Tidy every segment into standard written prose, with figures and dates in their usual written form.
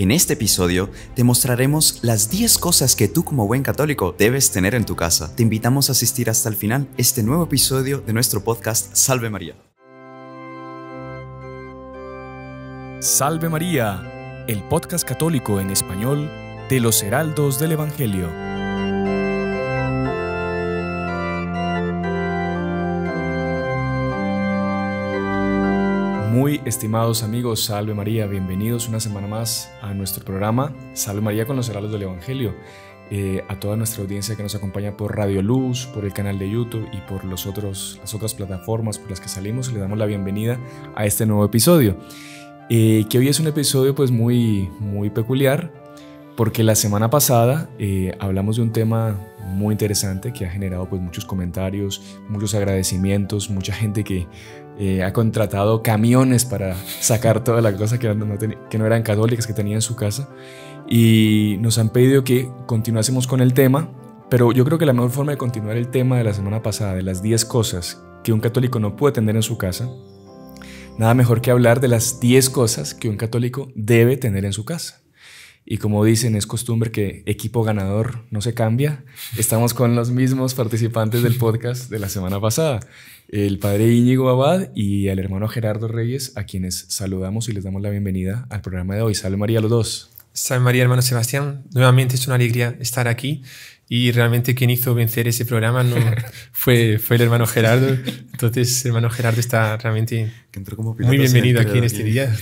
En este episodio te mostraremos las 10 cosas que tú como buen católico debes tener en tu casa. Te invitamos a asistir hasta el final este nuevo episodio de nuestro podcast Salve María. Salve María, el podcast católico en español de los Heraldos del Evangelio. Muy estimados amigos, Salve María, bienvenidos una semana más a nuestro programa Salve María con los Heraldos del Evangelio. A toda nuestra audiencia que nos acompaña por Radio Luz, por el canal de YouTube y por las otras plataformas por las que salimos, le damos la bienvenida a este nuevo episodio. Que hoy es un episodio pues muy peculiar, porque la semana pasada hablamos de un tema muy interesante que ha generado pues muchos comentarios, muchos agradecimientos, mucha gente que ha contratado camiones para sacar todas las cosas que no eran católicas, que tenía en su casa, y nos han pedido que continuásemos con el tema. Pero yo creo que la mejor forma de continuar el tema de la semana pasada, de las 10 cosas que un católico no puede tener en su casa, nada mejor que hablar de las 10 cosas que un católico debe tener en su casa. Y como dicen, es costumbre que equipo ganador no se cambia. Estamos con los mismos participantes del podcast de la semana pasada, el padre Íñigo Abad y el hermano Gerardo Reyes, a quienes saludamos y les damos la bienvenida al programa de hoy. Salve María a los dos. Salve María, hermano Sebastián. Nuevamente es una alegría estar aquí. Y realmente quien hizo vencer ese programa no fue el hermano Gerardo. Entonces, hermano Gerardo está realmente muy bienvenido aquí en este día.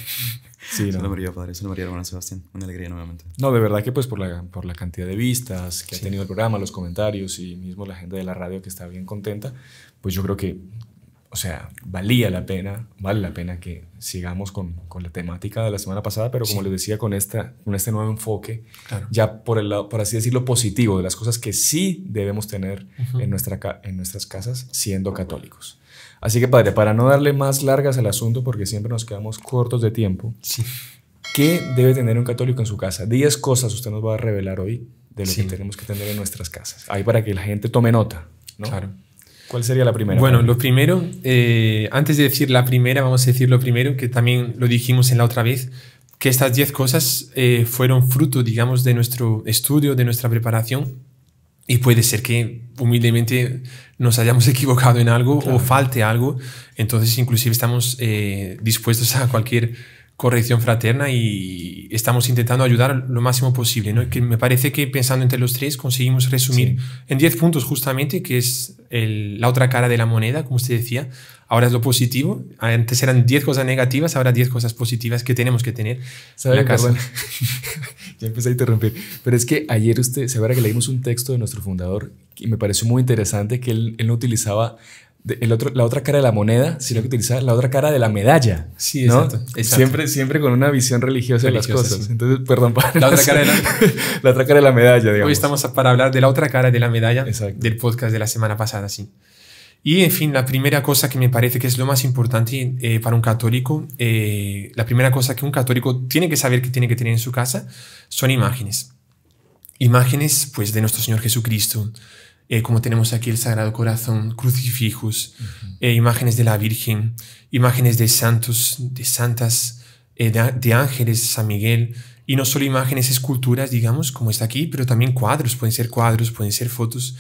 Sí, Salve María, padre. Salve María, hermano Sebastián. Una alegría nuevamente. No, de verdad que pues por la cantidad de vistas que ha tenido el programa, los comentarios y mismo la gente de la radio que está bien contenta, pues yo creo que, o sea, vale la pena que sigamos con la temática de la semana pasada, pero como les decía, con este nuevo enfoque, ya por el lado, por así decirlo, positivo, de las cosas que sí debemos tener en nuestras casas siendo católicos. Así que, padre, para no darle más largas al asunto, porque siempre nos quedamos cortos de tiempo, ¿qué debe tener un católico en su casa? 10 cosas usted nos va a revelar hoy de lo que tenemos que tener en nuestras casas. Ahí para que la gente tome nota, ¿no? Claro. ¿Cuál sería la primera? Bueno, lo primero, antes de decir la primera, vamos a decir lo primero, que también lo dijimos en la otra vez, que estas 10 cosas fueron fruto, digamos, de nuestro estudio, de nuestra preparación, y puede ser que humildemente nos hayamos equivocado en algo o falte algo, entonces inclusive estamos dispuestos a cualquier corrección fraterna y estamos intentando ayudar lo máximo posible, ¿no? Que me parece que pensando entre los tres conseguimos resumir en 10 puntos justamente, que es la otra cara de la moneda, como usted decía. Ahora es lo positivo. Antes eran 10 cosas negativas, ahora 10 cosas positivas que tenemos que tener. ¿Sabe, Carlos? Ya empecé a interrumpir. Pero es que ayer usted, se verá que leímos un texto de nuestro fundador y me pareció muy interesante que él no utilizaba la otra cara de la moneda, sino que utilizar la otra cara de la medalla. Sí, ¿no? Exacto. Siempre con una visión religiosa de las cosas. Sí. Entonces, perdón, padre. La otra cara de la otra cara de la medalla, digamos. Hoy estamos para hablar de la otra cara de la medalla del podcast de la semana pasada, sí. Y, en fin, la primera cosa que me parece que es lo más importante para un católico, la primera cosa que un católico tiene que saber que tiene que tener en su casa son imágenes. Imágenes, pues, de nuestro Señor Jesucristo. Como tenemos aquí el Sagrado Corazón, crucifijos, imágenes de la Virgen, imágenes de santos, de santas, de ángeles, San Miguel, y no solo imágenes, esculturas, digamos, como está aquí, pero también cuadros, pueden ser fotos,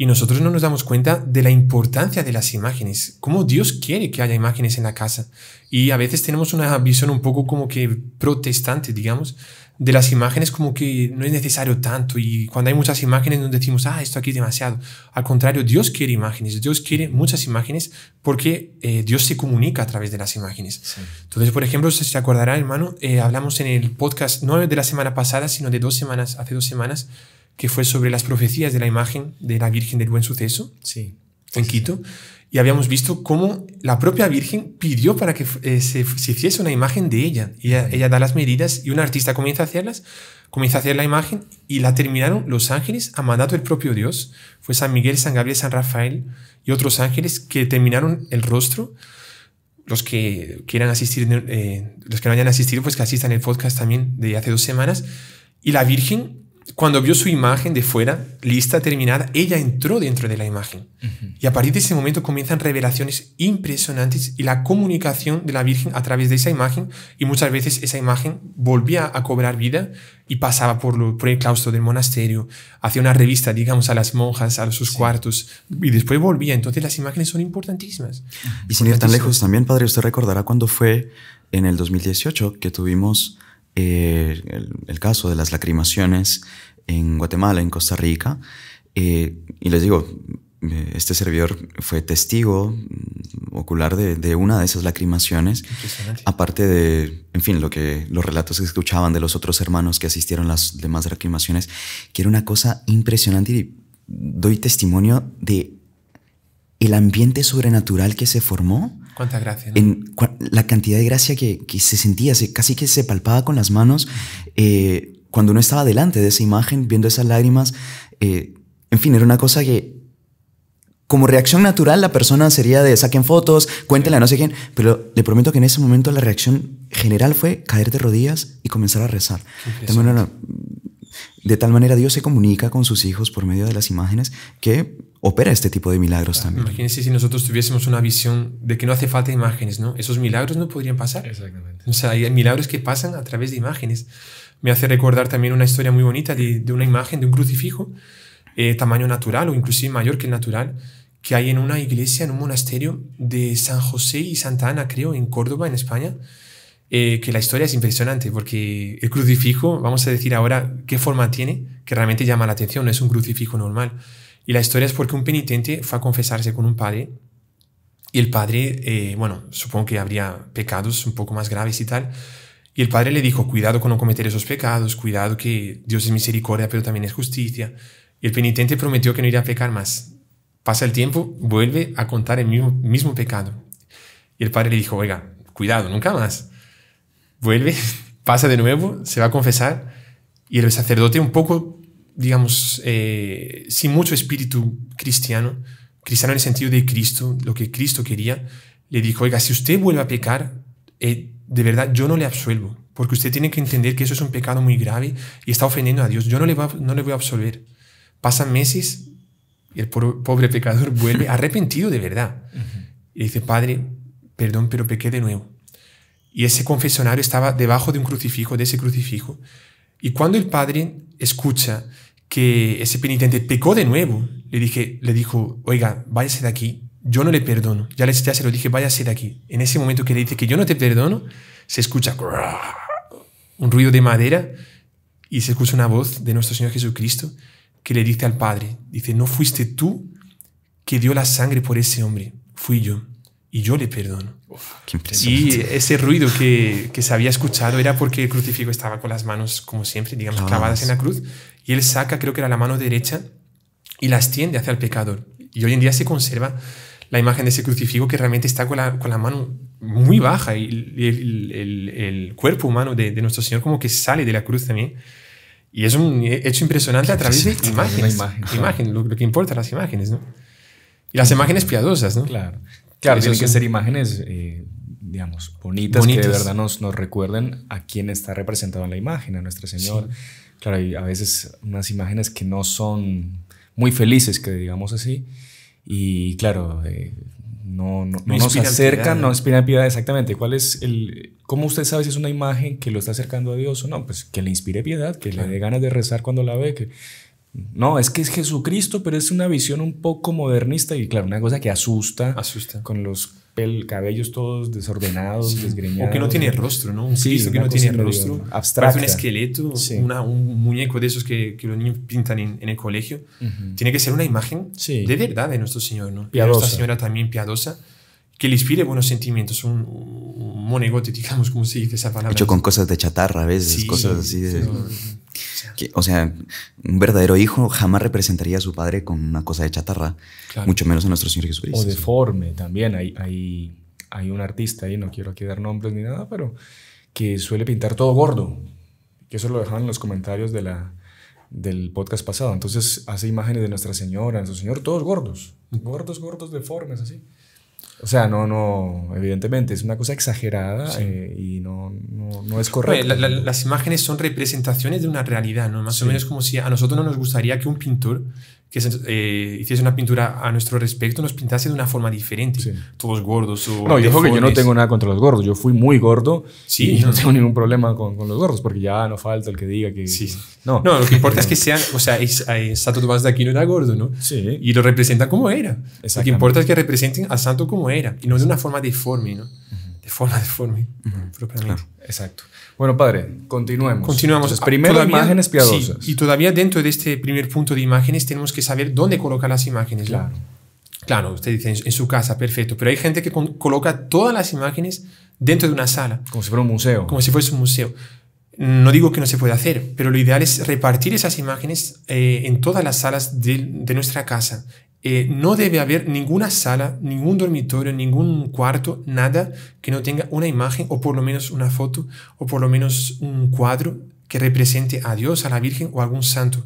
y nosotros no nos damos cuenta de la importancia de las imágenes, cómo Dios quiere que haya imágenes en la casa, y a veces tenemos una visión un poco como que protestante, digamos, de las imágenes, como que no es necesario tanto, y cuando hay muchas imágenes nos decimos, esto aquí es demasiado. Al contrario, Dios quiere imágenes, Dios quiere muchas imágenes porque Dios se comunica a través de las imágenes. Sí. Entonces, por ejemplo, si se acordará, hermano, hablamos en el podcast, no de la semana pasada, sino de hace dos semanas, que fue sobre las profecías de la imagen de la Virgen del Buen Suceso en Quito. Y habíamos visto cómo la propia Virgen pidió para que se hiciese una imagen de ella. Ella da las medidas y un artista comienza a hacer la imagen y la terminaron los ángeles a mandato del propio Dios. Fue San Miguel, San Gabriel, San Rafael y otros ángeles que terminaron el rostro. Los que quieran asistir, los que no hayan asistido, pues que asistan el podcast también de hace 2 semanas. Y la Virgen cuando vio su imagen de fuera, lista, terminada, ella entró dentro de la imagen. Y a partir de ese momento comienzan revelaciones impresionantes y la comunicación de la Virgen a través de esa imagen, y muchas veces esa imagen volvía a cobrar vida y pasaba por el claustro del monasterio, hacía una revista, digamos, a las monjas, a sus cuartos, y después volvía. Entonces las imágenes son importantísimas. Y sin ir tan lejos también, padre, usted recordará cuando fue en el 2018 que tuvimos el caso de las lacrimaciones en Guatemala, en Costa Rica, y les digo, este servidor fue testigo ocular de una de esas lacrimaciones, aparte de, en fin, los relatos que escuchaban de los otros hermanos que asistieron a las demás lacrimaciones, que era una cosa impresionante, y doy testimonio de el ambiente sobrenatural que se formó. Cuánta gracia, ¿no? La cantidad de gracia que se sentía, casi que se palpaba con las manos cuando uno estaba delante de esa imagen, viendo esas lágrimas. En fin, era una cosa que, como reacción natural, la persona sería de saquen fotos, cuéntenla, no sé quién, pero le prometo que en ese momento la reacción general fue caer de rodillas y comenzar a rezar. De tal manera Dios se comunica con sus hijos por medio de las imágenes, que opera este tipo de milagros también. Imagínense si nosotros tuviésemos una visión de que no hace falta imágenes, ¿no? Esos milagros no podrían pasar. Exactamente. O sea, hay milagros que pasan a través de imágenes. Me hace recordar también una historia muy bonita de una imagen, de un crucifijo, tamaño natural o inclusive mayor que el natural, que hay en una iglesia, en un monasterio de San José y Santa Ana, creo, en Córdoba, en España. Que la historia es impresionante, porque el crucifijo, vamos a decir ahora qué forma tiene, que realmente llama la atención, no es un crucifijo normal. Y la historia es porque un penitente fue a confesarse con un padre, y el padre, bueno, supongo que habría pecados un poco más graves y tal, y el padre le dijo, cuidado con no cometer esos pecados, cuidado que Dios es misericordia, pero también es justicia. Y el penitente prometió que no iría a pecar más. Pasa el tiempo, vuelve a contar el mismo pecado. Y el padre le dijo, oiga, cuidado, nunca más. Vuelve, pasa de nuevo, se va a confesar, y el sacerdote un poco, digamos, sin mucho espíritu cristiano en el sentido de Cristo, lo que Cristo quería, le dijo, oiga, si usted vuelve a pecar, de verdad yo no le absuelvo, porque usted tiene que entender que eso es un pecado muy grave y está ofendiendo a Dios, yo no le voy a absolver. Pasan meses y el pobre pecador vuelve arrepentido de verdad. Y dice, padre, perdón, pero pequé de nuevo. Y ese confesionario estaba debajo de un crucifijo, de ese crucifijo. Y cuando el padre escucha que ese penitente pecó de nuevo, le dijo, oiga, váyase de aquí, yo no le perdono. Ya se lo dije, váyase de aquí. En ese momento que le dice que yo no te perdono, se escucha un ruido de madera y se escucha una voz de nuestro Señor Jesucristo que le dice al padre, dice, no fuiste tú que dio la sangre por ese hombre, fui yo. Y yo le perdono. Uf, y ese ruido que se había escuchado era porque el crucifijo estaba con las manos, como siempre, digamos, clavadas en la cruz, y él saca, creo que era la mano derecha, y la extiende hacia el pecador. Y hoy en día se conserva la imagen de ese crucifijo que realmente está con la mano muy baja, y el cuerpo humano de nuestro Señor como que sale de la cruz también. Y es un hecho impresionante a través de imágenes. Lo que importa, las imágenes, ¿no? Y las imágenes piadosas, ¿no? Claro. Claro, tienen que ser imágenes, digamos, bonitas, que de verdad nos recuerden a quién está representado en la imagen, a Nuestra Señora. Sí. Claro, y a veces unas imágenes que no son muy felices, que digamos así, y claro, no nos acercan, no inspiran piedad, exactamente. ¿Cómo usted sabe si es una imagen que lo está acercando a Dios o no? Pues que le inspire piedad, que le dé ganas de rezar cuando la ve, que... No, es que es Jesucristo, pero es una visión un poco modernista y, claro, una cosa que asusta. Con los cabellos todos desordenados, desgreñados. O que no tiene rostro, ¿no? Un Cristo que no tiene rostro. Abstracto. Parece un esqueleto, un muñeco de esos que los niños pintan en el colegio. Tiene que ser una imagen de verdad de nuestro Señor, ¿no? Piadosa. De Nuestra Señora también piadosa, que le inspire buenos sentimientos, un monegote, digamos, como se dice esa palabra. Hecho con cosas de chatarra a veces, cosas así de... O sea, un verdadero hijo jamás representaría a su padre con una cosa de chatarra, mucho menos a nuestro Señor Jesucristo. O deforme también. Hay un artista ahí, no quiero aquí dar nombres ni nada, pero que suele pintar todo gordo. Que eso lo dejaban en los comentarios del podcast pasado. Entonces hace imágenes de Nuestra Señora, de Nuestro Señor, todos gordos. Gordos, gordos, deformes, así. O sea, no, evidentemente, es una cosa exagerada, sí. Y no es correcto. Pues, las imágenes son representaciones de una realidad, ¿no? Más sí. o menos como si a nosotros no nos gustaría que un pintor que hiciese una pintura a nuestro respecto nos pintase de una forma diferente. Sí. Todos gordos o... No, yo creo que yo no tengo nada contra los gordos. Yo fui muy gordo, sí, y no tengo ningún problema con los gordos, porque ya no falta el que diga que... Sí. No. No, lo que importa es que sean... O sea, Santo Tomás de Aquino era gordo, ¿no? Sí. Y lo representa como era. Lo que importa es que representen a Santo como era y no de una forma deforme, ¿no? De forma deforme, propiamente. Claro. Exacto. Bueno, padre, continuemos. Entonces, primero todavía, imágenes piadosas. Sí, y todavía dentro de este primer punto de imágenes tenemos que saber dónde colocar las imágenes. Claro. Claro, usted dice en su casa, perfecto. Pero hay gente que coloca todas las imágenes dentro de una sala. Como si fuera un museo. Como si fuese un museo. No digo que no se puede hacer, pero lo ideal es repartir esas imágenes en todas las salas de nuestra casa. No debe haber ninguna sala, ningún dormitorio, ningún cuarto, nada que no tenga una imagen o por lo menos una foto o por lo menos un cuadro que represente a Dios, a la Virgen o a algún santo.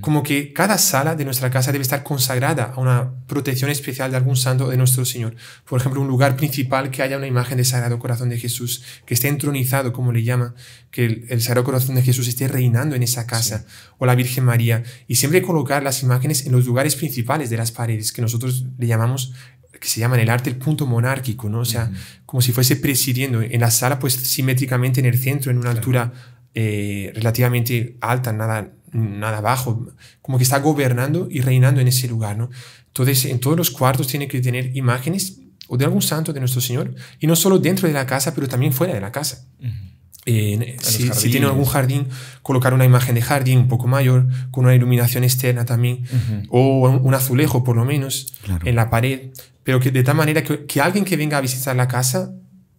Como que cada sala de nuestra casa debe estar consagrada a una protección especial de algún santo de nuestro Señor. Por ejemplo, un lugar principal que haya una imagen del Sagrado Corazón de Jesús, que esté entronizado, como le llaman, que el Sagrado Corazón de Jesús esté reinando en esa casa, sí. o la Virgen María. Y siempre colocar las imágenes en los lugares principales de las paredes, que nosotros le llamamos... que se llama en el arte el punto monárquico, ¿no? O sea, como si fuese presidiendo en la sala, pues simétricamente en el centro, en una altura... relativamente alta, nada bajo, como que está gobernando y reinando en ese lugar, ¿no? Entonces, en todos los cuartos tiene que tener imágenes o de algún santo de nuestro Señor, y no solo dentro de la casa, pero también fuera de la casa. Si tiene algún jardín, colocar una imagen de jardín un poco mayor, con una iluminación externa también, o un azulejo por lo menos, claro. en la pared, pero que de tal manera que alguien que venga a visitar la casa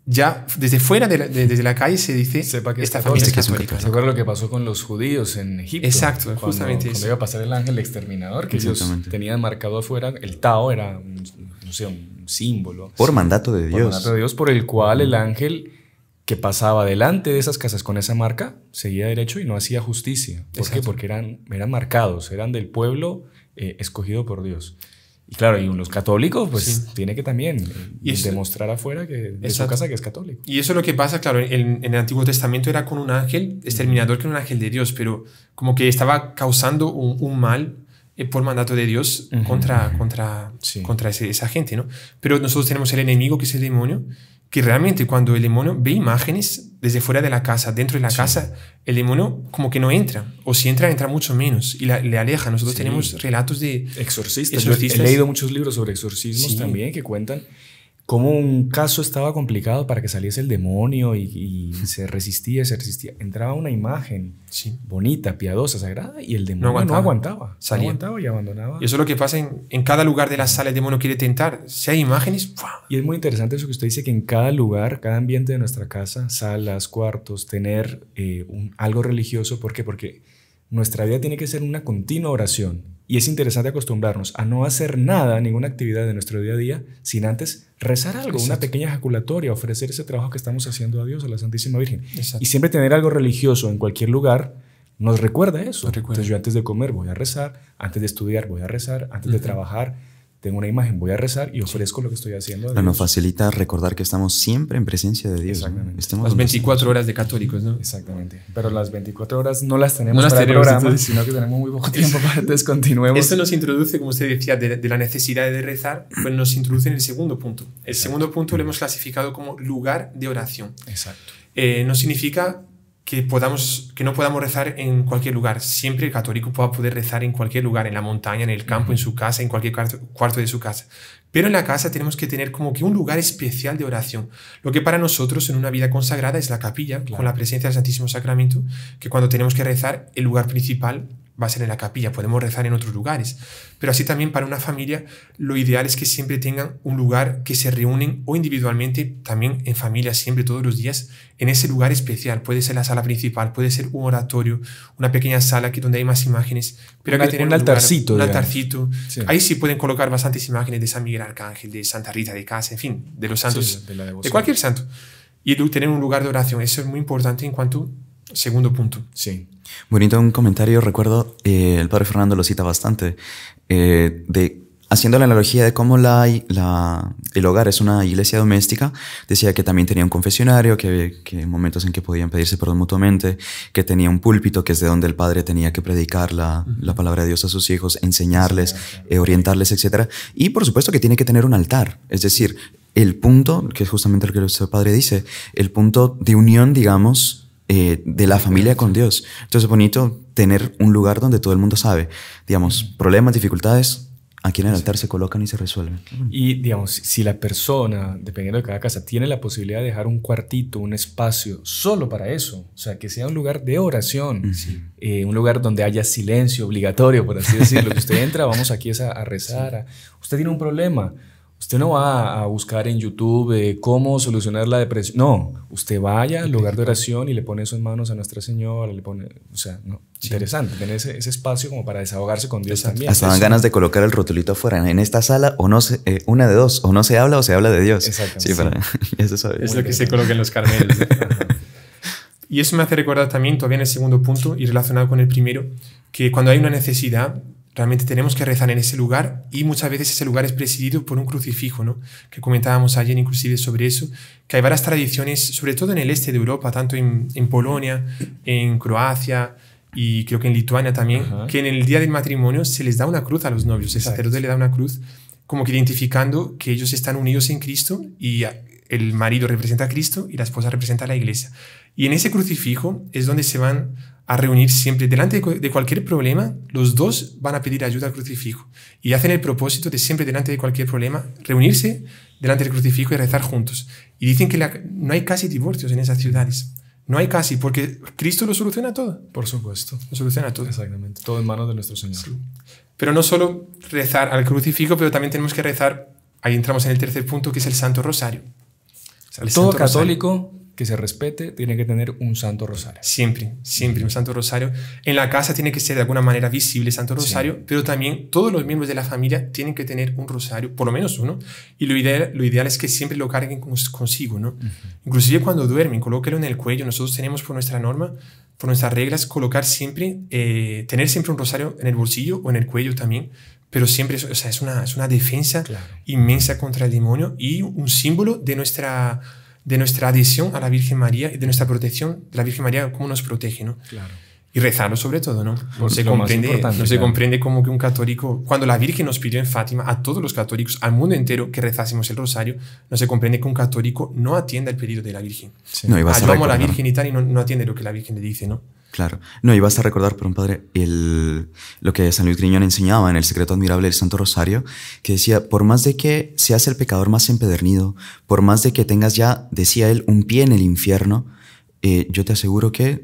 ya desde fuera, desde la calle, se dice sepa que esta familia es católica. ¿Se acuerda lo que pasó con los judíos en Egipto? Exacto, justamente cuando iba a pasar el ángel exterminador, que ellos tenían marcado afuera, el Tao era un símbolo. Por mandato de Dios. Por mandato de Dios, por el cual el ángel que pasaba delante de esas casas con esa marca seguía derecho y no hacía justicia. ¿Por qué? Porque eran marcados, eran del pueblo escogido por Dios. Y claro, y los católicos, pues sí. tiene que también y eso, demostrar afuera que de su casa que es católico. Y eso es lo que pasa, claro, en el Antiguo Testamento era con un ángel exterminador, que era un ángel de Dios, pero como que estaba causando un mal por mandato de Dios contra esa gente, ¿no? Pero nosotros tenemos el enemigo, que es el demonio, que realmente cuando el demonio ve imágenes desde fuera de la casa, dentro de la casa, el demonio como que no entra, o si entra, entra mucho menos y le aleja. Nosotros tenemos relatos de exorcistas. Yo he leído muchos libros sobre exorcismos también, que cuentan cómo un caso estaba complicado para que saliese el demonio y se resistía. Entraba una imagen bonita, piadosa, sagrada, y el demonio no aguantaba. Salía. No aguantaba y abandonaba. Y eso es lo que pasa en cada lugar de la sala. El demonio quiere tentar. Si hay imágenes... ¡pum! Y es muy interesante eso que usted dice, que en cada lugar, cada ambiente de nuestra casa, salas, cuartos, tener algo religioso. ¿Por qué? Porque nuestra vida tiene que ser una continua oración. Y es interesante acostumbrarnos a no hacer nada, ninguna actividad de nuestro día a día, sin antes rezar algo, una pequeña ejaculatoria, ofrecer ese trabajo que estamos haciendo a Dios, a la Santísima Virgen. Y siempre tener algo religioso en cualquier lugar nos recuerda eso. Entonces yo antes de comer voy a rezar, antes de estudiar voy a rezar, antes de trabajar tengo una imagen, voy a rezar y ofrezco lo que estoy haciendo a Dios. Nos facilita recordar que estamos siempre en presencia de Dios. Exactamente. ¿No? Las 24 horas de católicos, ¿no? Exactamente. Pero las 24 horas no las tenemos para el programa, sino que tenemos muy poco tiempo para que continuemos. Esto nos introduce, como usted decía, de la necesidad de rezar, pues nos introduce en el segundo punto. El segundo punto lo hemos clasificado como lugar de oración. Exacto. No significa que no podamos rezar en cualquier lugar. Siempre el católico pueda poder rezar en cualquier lugar, en la montaña, en el campo, en su casa, en cualquier cuarto de su casa. Pero en la casa tenemos que tener como que un lugar especial de oración. Lo que para nosotros en una vida consagrada es la capilla, con la presencia del Santísimo Sacramento, que cuando tenemos que rezar, el lugar principal va a ser en la capilla. Podemos rezar en otros lugares. Pero así también para una familia, lo ideal es que siempre tengan un lugar que se reúnen, o individualmente, también en familia, siempre, todos los días, en ese lugar especial. Puede ser la sala principal, puede ser un oratorio, una pequeña sala donde hay más imágenes. Pero hay que tener un altarcito. Un altarcito. Sí. Ahí sí pueden colocar bastantes imágenes de San Miguel Arcángel, de Santa Rita de Cascia, en fin, de los santos, de cualquier santo. Y tener un lugar de oración. Eso es muy importante en cuanto al segundo punto. Sí. Bonito un comentario, recuerdo, el padre Fernando lo cita bastante, de haciendo la analogía de cómo el hogar es una iglesia doméstica, decía que también tenía un confesionario, que hay momentos en que podían pedirse perdón mutuamente, que tenía un púlpito, que es de donde el padre tenía que predicar la palabra de Dios a sus hijos, enseñarles, orientarles, etc. Y por supuesto que tiene que tener un altar, es decir, el punto, que es justamente lo que nuestro padre dice, el punto de unión, digamos, de la familia con Dios. Entonces es bonito tener un lugar donde todo el mundo sabe, digamos, problemas, dificultades, aquí en el altar se colocan y se resuelven. Y digamos, si la persona, dependiendo de cada casa, tiene la posibilidad de dejar un cuartito, un espacio solo para eso, o sea, que sea un lugar de oración, un lugar donde haya silencio obligatorio, por así decirlo, que usted entra, vamos aquí es a rezar, usted tiene un problema, usted no va a buscar en YouTube cómo solucionar la depresión. No, usted vaya al lugar de oración y le pone eso en manos a Nuestra Señora, le pone, o sea, no, interesante, tener ese espacio como para desahogarse con Dios también. Hasta dan ganas de colocar el rotulito afuera, en esta sala, o no se, una de dos, o no se habla o se habla de Dios. Exactamente. Sí, para, eso sabe. Es lo que se coloca en los carmelos. Y eso me hace recordar también, todavía en el segundo punto y relacionado con el primero, que cuando hay una necesidad, realmente tenemos que rezar en ese lugar, y muchas veces ese lugar es presidido por un crucifijo, ¿no? Que comentábamos ayer inclusive sobre eso, que hay varias tradiciones, sobre todo en el este de Europa, tanto en Polonia, en Croacia y creo que en Lituania también, que en el día del matrimonio se les da una cruz a los novios, el sacerdote le da una cruz, como que identificando que ellos están unidos en Cristo, y el marido representa a Cristo y la esposa representa a la iglesia. Y en ese crucifijo es donde se van a reunir siempre, delante de cualquier problema, los dos van a pedir ayuda al crucifijo y hacen el propósito de siempre, delante de cualquier problema, reunirse delante del crucifijo y rezar juntos. Y dicen que no hay casi divorcios en esas ciudades, no hay casi, porque Cristo lo soluciona todo. Por supuesto. Lo soluciona todo. Exactamente, todo en manos de nuestro Señor. Sí. Pero no solo rezar al crucifijo, pero también tenemos que rezar, ahí entramos en el tercer punto, que es el Santo Rosario. O sea, el todo Santo católico... Rosario. Que se respete, tiene que tener un Santo Rosario. Siempre, siempre un Santo Rosario. En la casa tiene que ser de alguna manera visible Santo Rosario, pero también todos los miembros de la familia tienen que tener un rosario, por lo menos uno, y lo ideal es que siempre lo carguen consigo, ¿no? Inclusive cuando duermen, colóquenlo en el cuello. Nosotros tenemos por nuestra norma, por nuestras reglas, colocar siempre, tener siempre un rosario en el bolsillo o en el cuello también, pero siempre, o sea, es una defensa inmensa contra el demonio y un símbolo de nuestra adhesión a la Virgen María y de nuestra protección de la Virgen María, cómo nos protege, ¿no? Claro. Y rezarlo sobre todo, ¿no? No se comprende como que un católico, cuando la Virgen nos pidió en Fátima, a todos los católicos, al mundo entero, que rezásemos el rosario, no se comprende que un católico no atienda el pedido de la Virgen. Ayudamos a la Virgen y tal, y no atiende lo que la Virgen le dice, ¿no? Claro. No, y basta recordar, por un padre, lo que San Luis Griñón enseñaba en El secreto admirable del Santo Rosario, que decía, por más de que seas el pecador más empedernido, por más de que tengas ya, decía él, un pie en el infierno, yo te aseguro que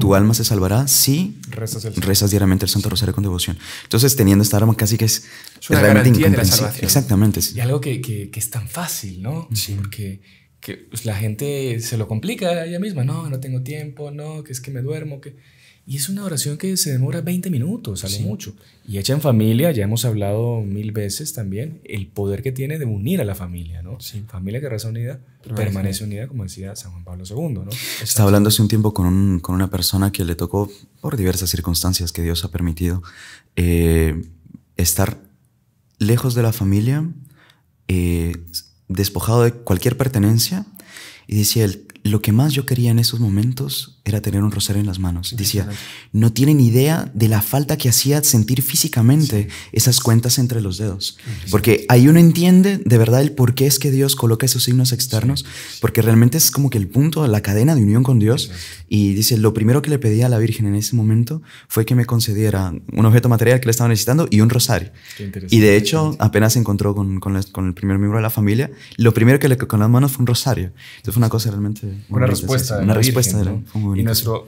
tu alma se salvará si rezas diariamente el Santo Rosario con devoción. Entonces, teniendo esta arma casi que es una garantía de la salvación. Exactamente. Sí. Y algo que es tan fácil, ¿no? Sí. Porque... que la gente se lo complica a ella misma, no tengo tiempo, que es que me duermo, y es una oración que se demora 20 minutos, sale mucho, y hecha en familia, ya hemos hablado 1000 veces también, el poder que tiene de unir a la familia, ¿no? Familia que reza unida, permanece unida, como decía San Juan Pablo II, ¿no? Estaba hablando hace un tiempo con una persona que le tocó, por diversas circunstancias que Dios ha permitido, estar lejos de la familia, despojado de cualquier pertenencia, y decía él, lo que más yo quería en esos momentos era tener un rosario en las manos. Decía, no tienen idea de la falta que hacía sentir físicamente esas cuentas entre los dedos, porque ahí uno entiende de verdad el por qué es que Dios coloca esos signos externos, porque realmente es como que el punto, la cadena de unión con Dios. Y dice, lo primero que le pedí a la Virgen en ese momento fue que me concediera un objeto material que le estaba necesitando y un rosario. Y de hecho, apenas se encontró con el primer miembro de la familia, lo primero que le con las manos fue un rosario. Entonces fue una cosa realmente... Una respuesta. Una respuesta de la Virgen, ¿no? Y nuestro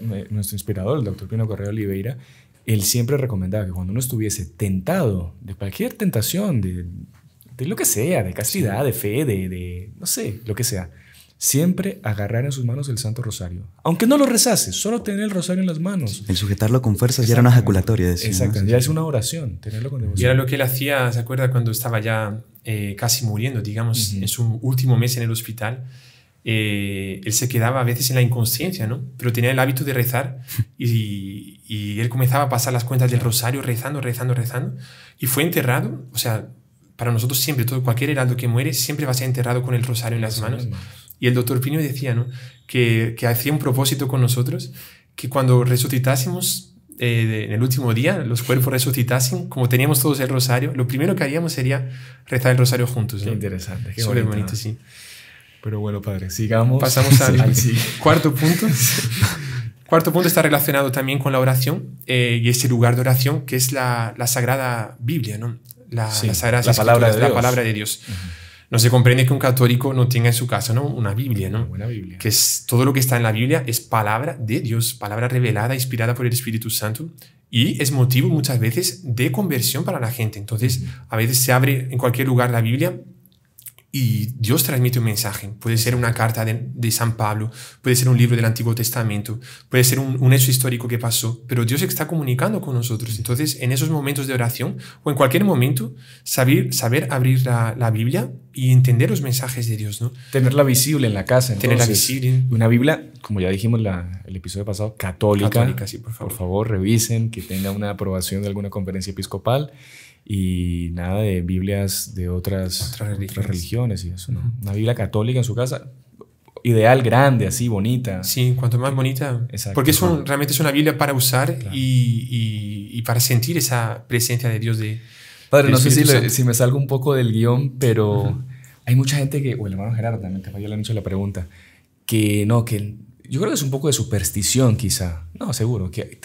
inspirador, el doctor Pino Correa Oliveira, él siempre recomendaba que cuando uno estuviese tentado de cualquier tentación, de lo que sea, de castidad, de fe, de no sé, lo que sea, siempre agarrar en sus manos el Santo Rosario. Aunque no lo rezase, solo tener el rosario en las manos. El sujetarlo con fuerza ya era una ejaculatoria. Exacto, ¿no? Ya es una oración, tenerlo con devoción. Y era lo que él hacía, ¿se acuerda? Cuando estaba ya casi muriendo, digamos, en su último mes en el hospital, él se quedaba a veces en la inconsciencia, ¿no? Pero tenía el hábito de rezar y él comenzaba a pasar las cuentas del rosario rezando, rezando, rezando, y fue enterrado. O sea, para nosotros siempre, cualquier heraldo que muere siempre va a ser enterrado con el rosario en las manos. Y el doctor Plinio decía, ¿no?, que hacía un propósito con nosotros, que cuando resucitásemos en el último día, los cuerpos resucitasen, como teníamos todos el rosario, lo primero que haríamos sería rezar el rosario juntos, ¿no? Qué interesante, qué bonito, bonito, ¿no? Sí. Pero bueno, padre, sigamos. Pasamos al cuarto punto. Cuarto punto está relacionado también con la oración, y ese lugar de oración que es la Sagrada Biblia, ¿no? La Sagrada Escritura, la palabra de Dios. Uh-huh. No se comprende que un católico no tenga en su casa, ¿no?, una Biblia, ¿no? Una buena Biblia. Que es, todo lo que está en la Biblia es palabra de Dios, palabra revelada, inspirada por el Espíritu Santo, y es motivo muchas veces de conversión para la gente. Entonces, a veces se abre en cualquier lugar la Biblia y Dios transmite un mensaje. Puede ser una carta de San Pablo, puede ser un libro del Antiguo Testamento, puede ser un hecho histórico que pasó, pero Dios está comunicando con nosotros. Entonces, en esos momentos de oración o en cualquier momento, saber abrir la Biblia y entender los mensajes de Dios, ¿no? Tenerla visible en la casa. Entonces, tenerla visible. Una Biblia, como ya dijimos el episodio pasado, católica. Católica, sí, por favor. Por favor, revisen que tenga una aprobación de alguna conferencia episcopal y nada de Biblias de otras religiones y eso, ¿no? Uh-huh. Una Biblia católica en su casa. Ideal, grande, así, bonita. Sí, cuanto más bonita. Exacto. Porque realmente es una Biblia para usar, claro, y para sentir esa presencia de Dios de... Padre, no sé si me salgo un poco del guión, pero hay mucha gente que, o el hermano Gerardo también, capaz yo le han hecho la pregunta, que yo creo que es un poco de superstición quizá, no, seguro, que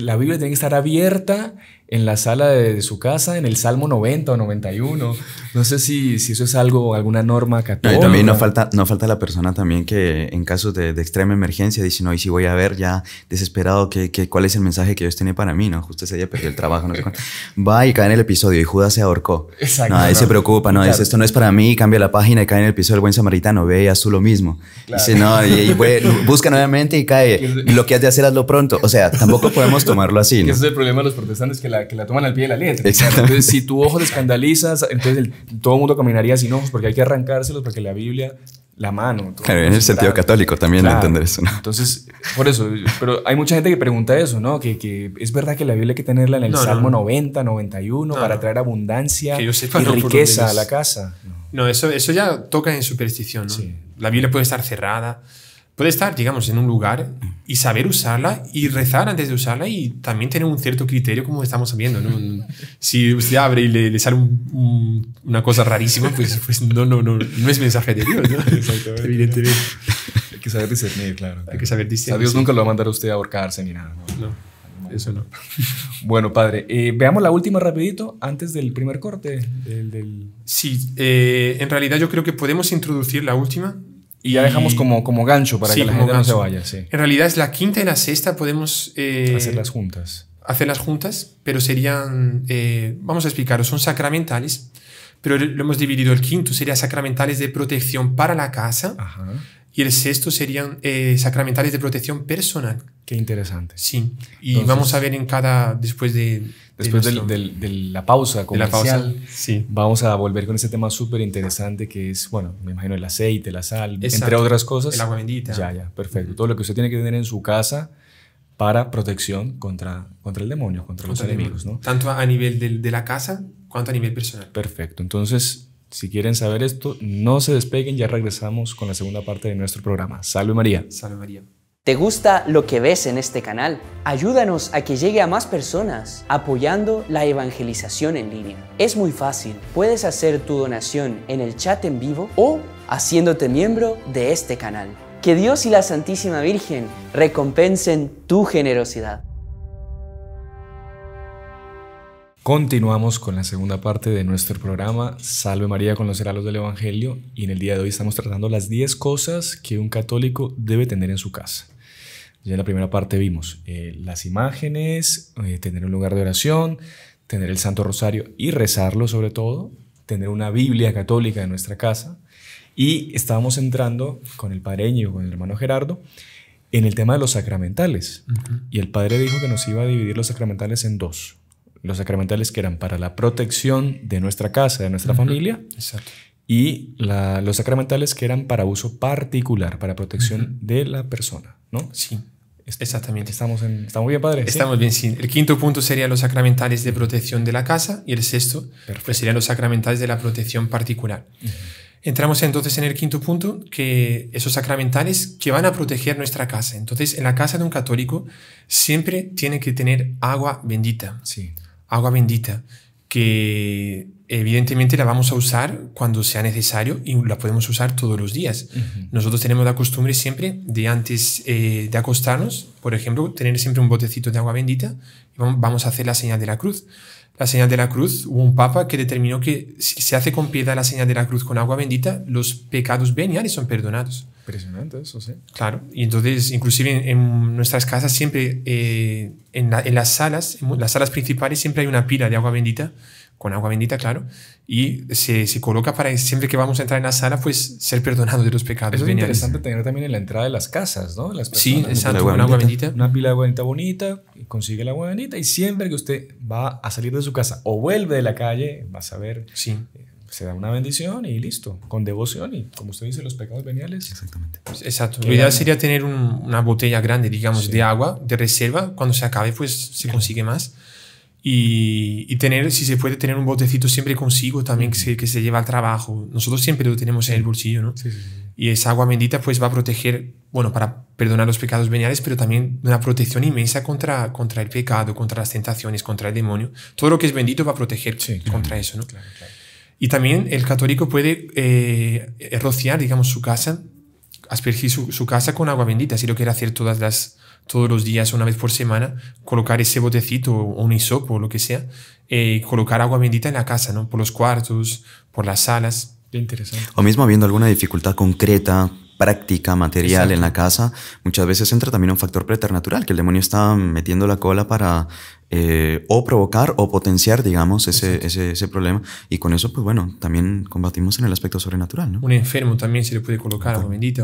la Biblia tiene que estar abierta en la sala de su casa, en el Salmo 90 o 91, no sé si eso es alguna norma católica. Y también no falta la persona también que en casos de extrema emergencia dice, no, y si voy a ver ya desesperado cuál es el mensaje que Dios tiene para mí, ¿no? Justo ese día perdió el trabajo, no sé cuánto. Va y cae en el episodio y Judas se ahorcó. Exacto. No, él se preocupa, no, claro, dice, esto no es para mí, cambia la página y cae en el episodio del buen samaritano, ve y haz tú lo mismo. Claro. Dice, no, busca nuevamente y cae, lo que has de hacer hazlo pronto. O sea, tampoco podemos tomarlo así, ¿no? Ese es el problema de los protestantes, que la toman al pie de la letra. Exacto. Entonces, si tu ojo te escandalizas, entonces todo el mundo caminaría sin ojos, porque hay que arrancárselos, porque la Biblia, la mano. Claro, en el sentido católico también, claro, entender eso, ¿no? Entonces, por eso, pero hay mucha gente que pregunta eso, ¿no? Que es verdad que la Biblia hay que tenerla en el Salmo 90, 91, para traer abundancia y riqueza a la casa. No, eso ya toca en superstición, ¿no? Sí. La Biblia puede estar cerrada, puede estar, digamos, en un lugar y saber usarla y rezar antes de usarla y también tener un cierto criterio, como estamos viendo, ¿no? Si usted abre y le sale una cosa rarísima, pues no es mensaje de Dios, ¿no? Exactamente. Evidentemente. Hay que saber discernir, claro. Hay que saber discernir. O sea, Dios nunca lo va a mandar a usted a ahorcarse ni nada, ¿no? No, eso no. Bueno, padre, veamos la última rapidito antes del primer corte. Sí, en realidad yo creo que podemos introducir la última. Y ya dejamos como gancho para que la gente no se vaya. Sí. En realidad es la quinta y la sexta, podemos... hacerlas juntas. Hacerlas juntas, pero serían... vamos a explicaros, son sacramentales, pero lo hemos dividido. El quinto sería sacramentales de protección para la casa. Ajá. Y el sexto serían sacramentales de protección personal. Qué interesante. Sí. Y entonces, vamos a ver en cada... Después de la pausa comercial, vamos a volver con ese tema súper interesante que es, bueno, me imagino el aceite, la sal, exacto, entre otras cosas. El agua bendita. Ya, perfecto. Todo lo que usted tiene que tener en su casa para protección contra el demonio, contra los enemigos, ¿no? Tanto a nivel de la casa, cuanto a nivel personal. Perfecto. Entonces, si quieren saber esto, no se despeguen. Ya regresamos con la segunda parte de nuestro programa. Salve María. Salve María. ¿Te gusta lo que ves en este canal? Ayúdanos a que llegue a más personas apoyando la evangelización en línea. Es muy fácil. Puedes hacer tu donación en el chat en vivo o haciéndote miembro de este canal. Que Dios y la Santísima Virgen recompensen tu generosidad. Continuamos con la segunda parte de nuestro programa Salve María con los Heraldos del Evangelio, y en el día de hoy estamos tratando las 10 cosas que un católico debe tener en su casa. Ya en la primera parte vimos las imágenes, tener un lugar de oración, tener el Santo Rosario y rezarlo sobre todo, tener una Biblia católica en nuestra casa, y estábamos entrando con el padre Íñigo, con el hermano Gerardo, en el tema de los sacramentales. Uh-huh. Y el padre dijo que nos iba a dividir los sacramentales en dos. Los sacramentales que eran para la protección de nuestra casa, de nuestra familia. Exacto. y los sacramentales que eran para uso particular, para protección de la persona, ¿no? Sí. Exactamente. ¿Estamos bien, padre? Estamos bien, sí. El quinto punto serían los sacramentales de protección de la casa y el sexto pues serían los sacramentales de la protección particular. Entramos entonces en el quinto punto, que esos sacramentales que van a proteger nuestra casa. Entonces, en la casa de un católico siempre tiene que tener agua bendita. Sí. Agua bendita que evidentemente la vamos a usar cuando sea necesario y la podemos usar todos los días. Nosotros tenemos la costumbre siempre de antes de acostarnos, por ejemplo, tener siempre un botecito de agua bendita y vamos a hacer la señal de la cruz. La señal de la cruz, hubo un papa que determinó que si se hace con piedad la señal de la cruz con agua bendita, los pecados veniales son perdonados. Impresionante eso, sí. Claro, y entonces inclusive en nuestras casas siempre, en las salas principales siempre hay una pila de agua bendita, con agua bendita, claro, y se coloca para siempre que vamos a entrar en la sala, pues ser perdonados de los pecados veniales. Eso es interesante tener también en la entrada de las casas, ¿no? Las personas, sí, exacto, con agua bendita. Una pila de agua bendita bonita, consigue el agua bendita y siempre que usted va a salir de su casa o vuelve de la calle, va a saber, sí, se da una bendición y listo, con devoción y, como usted dice, los pecados veniales. Exactamente. Exacto. Lo ideal sería tener una botella grande, digamos, sí, de agua, de reserva, cuando se acabe, pues se consigue más. Y tener, si se puede, tener un botecito siempre consigo también que se lleva al trabajo. Nosotros siempre lo tenemos en el bolsillo, ¿no? Sí, sí, sí. Y esa agua bendita pues va a proteger, bueno, para perdonar los pecados veniales, pero también una protección inmensa contra el pecado, contra las tentaciones, contra el demonio. Todo lo que es bendito va a proteger, sí, contra eso, ¿no? Claro, claro. Y también el católico puede rociar, digamos, su casa, aspergir su casa con agua bendita, si lo quiere hacer todos los días, una vez por semana, colocar ese botecito o un hisopo o lo que sea, colocar agua bendita en la casa, ¿no? Por los cuartos, por las salas. Qué interesante. O mismo habiendo alguna dificultad concreta, práctica, material, exacto, en la casa, muchas veces entra también un factor preternatural, que el demonio está metiendo la cola para o provocar o potenciar, digamos, ese problema. Y con eso, pues bueno, también combatimos en el aspecto sobrenatural, ¿no? Un enfermo también se le puede colocar agua bendita,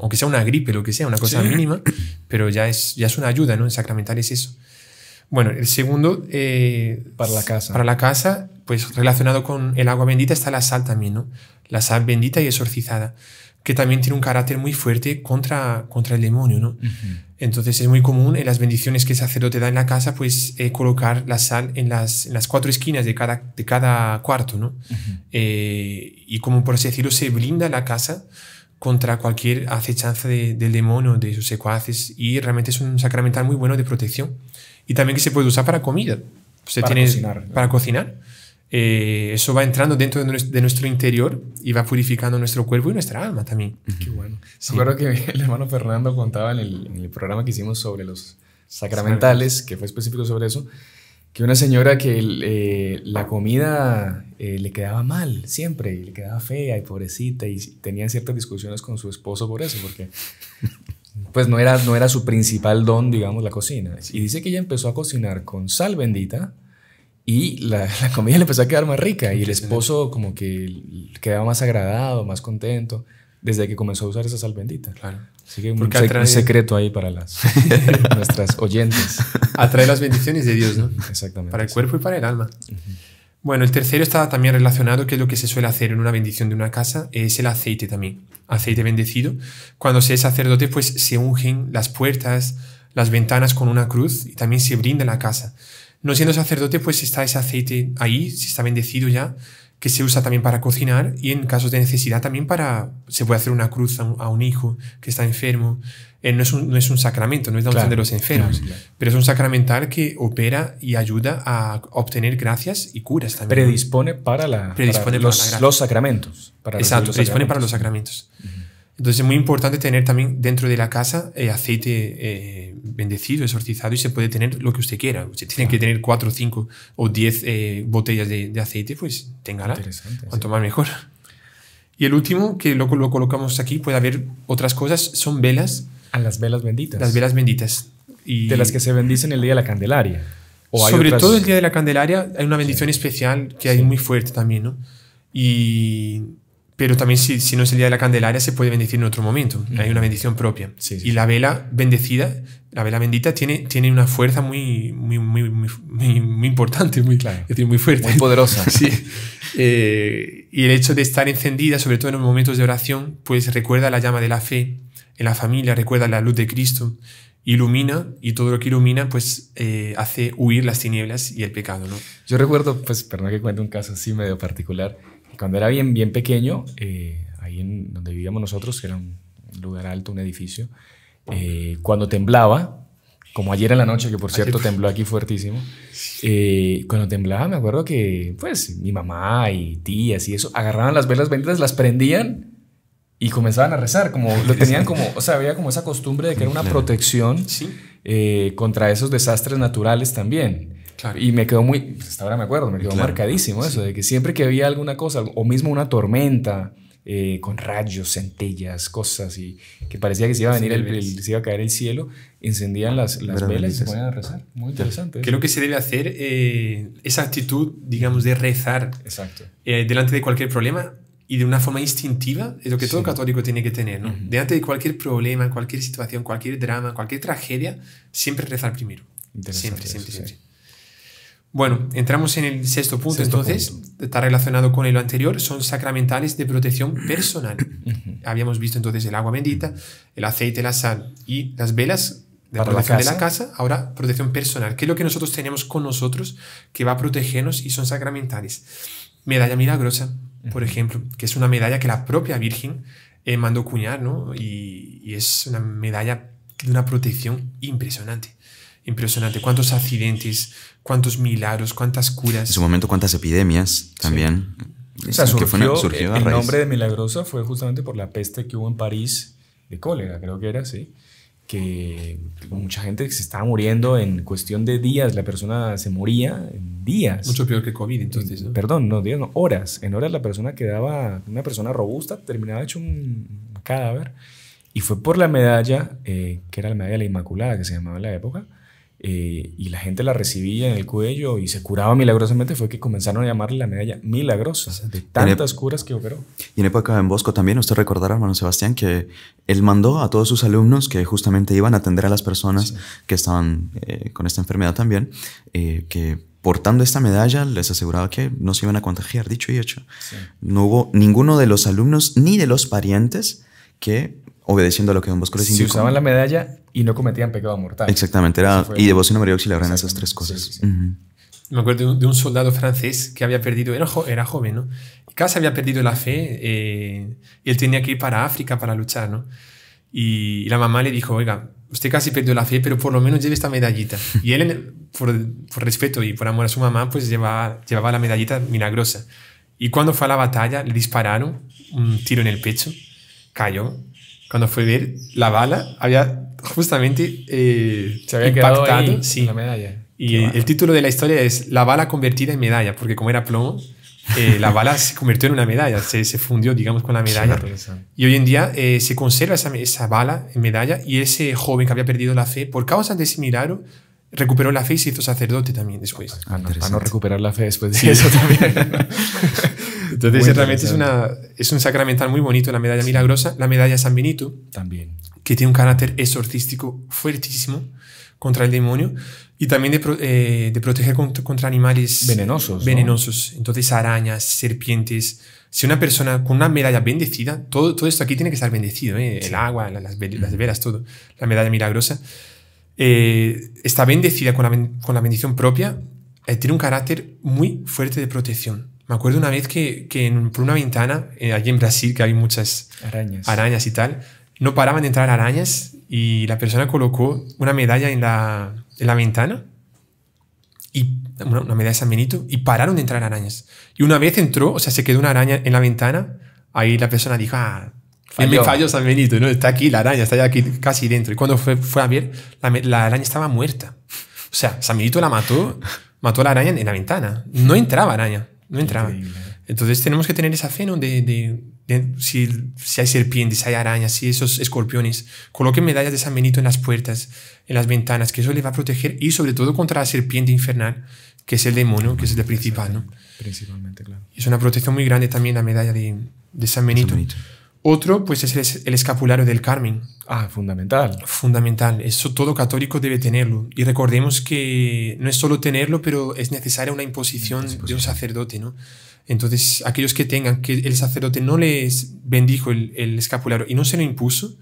aunque sea una gripe, lo que sea, una cosa, sí, mínima, pero ya es una ayuda, ¿no? El sacramental es eso. Bueno, el segundo, para la casa, pues relacionado con el agua bendita está la sal también, ¿no? La sal bendita y exorcizada, que también tiene un carácter muy fuerte contra el demonio, ¿no? Entonces es muy común en las bendiciones que el sacerdote da en la casa, pues colocar la sal en las cuatro esquinas de cada cuarto, ¿no? Y como por así decirlo, se blinda la casa contra cualquier acechanza del demonio, de sus secuaces, y realmente es un sacramental muy bueno de protección. Y también que se puede usar para comida. Para cocinar. Eso va entrando dentro de nuestro interior y va purificando nuestro cuerpo y nuestra alma también. Qué bueno. Sí. Recuerdo que el hermano Fernando contaba en el programa que hicimos sobre los sacramentales, que fue específico sobre eso, que una señora que la comida le quedaba mal siempre, y le quedaba fea y pobrecita, y tenían ciertas discusiones con su esposo por eso, porque pues no era su principal don, digamos, la cocina. Y dice que ella empezó a cocinar con sal bendita, y la comida le empezó a quedar más rica y el esposo como que quedaba más agradado, más contento, desde que comenzó a usar esa sal bendita. Claro. Así que un secreto ahí para nuestras oyentes. Atrae las bendiciones de Dios, ¿no? Exactamente. Para el cuerpo y para el alma. Bueno, el tercero está también relacionado, que es lo que se suele hacer en una bendición de una casa, es el aceite también. Aceite bendecido. Cuando se es sacerdote, pues se ungen las puertas, las ventanas con una cruz y también se brinda la casa. No siendo sacerdote, pues está ese aceite ahí, si está bendecido ya, que se usa también para cocinar y en casos de necesidad también se puede hacer una cruz a un hijo que está enfermo. No es un sacramento, no es la unción de los enfermos, pero es un sacramental que opera y ayuda a obtener gracias y curas también. Predispone para los sacramentos. Entonces es muy importante tener también dentro de la casa aceite bendecido, exorcizado, y se puede tener lo que usted quiera. Usted tiene que tener 4, 5 o 10 botellas de aceite, pues téngala, cuanto más mejor. Y el último, que lo colocamos aquí, puede haber otras cosas, son velas. Las velas benditas. Las velas benditas. Y de las que se bendicen el Día de la Candelaria. Sobre todo el Día de la Candelaria hay una bendición especial que hay muy fuerte también, ¿no? Y Pero también si no es el día de la Candelaria, se puede bendecir en otro momento. Hay una bendición propia. Sí, sí. Y la vela bendecida, la vela bendita, tiene una fuerza muy importante, muy, claro. Es decir, muy fuerte. Muy poderosa. Sí. Y el hecho de estar encendida, sobre todo en los momentos de oración, pues recuerda la llama de la fe en la familia, recuerda la luz de Cristo. Ilumina, y todo lo que ilumina pues hace huir las tinieblas y el pecado, ¿no? Yo recuerdo, pues perdón que cuente un caso así medio particular. Cuando era bien pequeño, ahí en donde vivíamos nosotros, que era un lugar alto, un edificio, cuando temblaba, como ayer en la noche, que por cierto tembló aquí fuertísimo, cuando temblaba me acuerdo que pues mi mamá y tías y eso agarraban las velas benditas, las prendían y comenzaban a rezar, como lo tenían como, o sea, había como esa costumbre de que era una protección, sí, contra esos desastres naturales también. Claro. Y me quedó muy, hasta ahora me acuerdo, me quedó marcadísimo eso, de que siempre que había alguna cosa, o mismo una tormenta con rayos, centellas, cosas, y que parecía que se iba a venir, se iba a caer el cielo, encendían las velas y se ponían a rezar. Muy interesante. Creo que se debe hacer esa actitud, digamos, de rezar delante de cualquier problema, y de una forma instintiva, es lo que todo católico tiene que tener, ¿no? Delante de cualquier problema, cualquier situación, cualquier drama, cualquier tragedia, siempre rezar primero. Siempre. Bueno, entramos en el sexto punto, entonces. Está relacionado con lo anterior, son sacramentales de protección personal. Habíamos visto entonces el agua bendita, el aceite, la sal y las velas de protección de la casa, ahora protección personal, que es lo que nosotros tenemos con nosotros, que va a protegernos y son sacramentales. Medalla milagrosa, por ejemplo, que es una medalla que la propia Virgen mandó cuñar, ¿no? Y es una medalla de una protección impresionante. Impresionante. Cuántos accidentes, cuántos milagros, cuántas curas. En su momento, cuántas epidemias también. Sí. O sea, surgió el nombre de milagrosa fue justamente por la peste que hubo en París, de cólera, creo que era, sí. Que mucha gente se estaba muriendo en cuestión de días. La persona se moría en días. Mucho peor que COVID, entonces, ¿no? Perdón, no, días no, horas. En horas la persona quedaba, una persona robusta, terminaba hecho un cadáver. Y fue por la medalla, que era la medalla de la Inmaculada, que se llamaba en la época. Y la gente la recibía en el cuello y se curaba milagrosamente, fue que comenzaron a llamarle la medalla milagrosa, de tantas curas que operó. Y en época en Bosco también, usted recordará, hermano Sebastián, que él mandó a todos sus alumnos que justamente iban a atender a las personas que estaban con esta enfermedad también, que portando esta medalla les aseguraba que no se iban a contagiar, dicho y hecho. Sí. No hubo ninguno de los alumnos ni de los parientes que, obedeciendo a lo que Don Bosco les indicó, usaban la medalla y no cometían pecado mortal. Exactamente, y devoción a María Auxiliadora, esas tres cosas. Sí, sí, sí. Me acuerdo de un soldado francés que había perdido, era joven, ¿no? Casi había perdido la fe, y él tenía que ir para África para luchar, ¿no? Y la mamá le dijo, oiga, usted casi perdió la fe, pero por lo menos lleve esta medallita. Y él, por respeto y por amor a su mamá, pues llevaba la medallita milagrosa. Y cuando fue a la batalla, le dispararon un tiro en el pecho, cayó. Cuando fue a ver, la bala había justamente se había impactado ahí, en la medalla. Y el título de la historia es La bala convertida en medalla, porque como era plomo, la bala se convirtió en una medalla, se fundió, digamos, con la medalla. Y hoy en día se conserva esa bala en medalla, y ese joven que había perdido la fe, por causa de ese milagro, recuperó la fe y se hizo sacerdote también después. Para no recuperar la fe después de eso también. Entonces realmente es un sacramental muy bonito la medalla milagrosa. La medalla de San Benito también, que tiene un carácter exorcístico fuertísimo contra el demonio y también de proteger contra animales venenosos, ¿no? Entonces arañas, serpientes. Si una persona con una medalla bendecida, todo esto aquí tiene que estar bendecido, ¿eh? El agua, las velas, todo. La medalla milagrosa está bendecida con la bendición propia, tiene un carácter muy fuerte de protección. Me acuerdo una vez que por una ventana, allí en Brasil, que hay muchas arañas y tal, no paraban de entrar arañas y la persona colocó una medalla en la ventana, y una medalla de San Benito, y pararon de entrar arañas. Y una vez entró, o sea, se quedó una araña en la ventana, ahí la persona dijo, me falló San Benito, ¿no? Está aquí la araña, está ya aquí casi dentro. Y cuando fue a ver, la araña estaba muerta. O sea, San Benito la mató a la araña en la ventana. No entraba araña. No entraba. Entonces tenemos que tener esa fe, ¿no? Si hay serpientes, si hay arañas, si esos escorpiones, coloquen medallas de San Benito en las puertas, en las ventanas, que eso le va a proteger, y sobre todo contra la serpiente infernal, que es el demonio, que es el principal, ¿no? Principalmente, claro. Es una protección muy grande también la medalla de de San Benito. Otro, pues, es el escapulario del Carmen. Ah, fundamental. Fundamental. Eso todo católico debe tenerlo. Y recordemos que no es solo tenerlo, pero es necesaria una imposición de un sacerdote, ¿no? Entonces, aquellos que tengan, que el sacerdote no les bendijo el escapulario y no se lo impuso,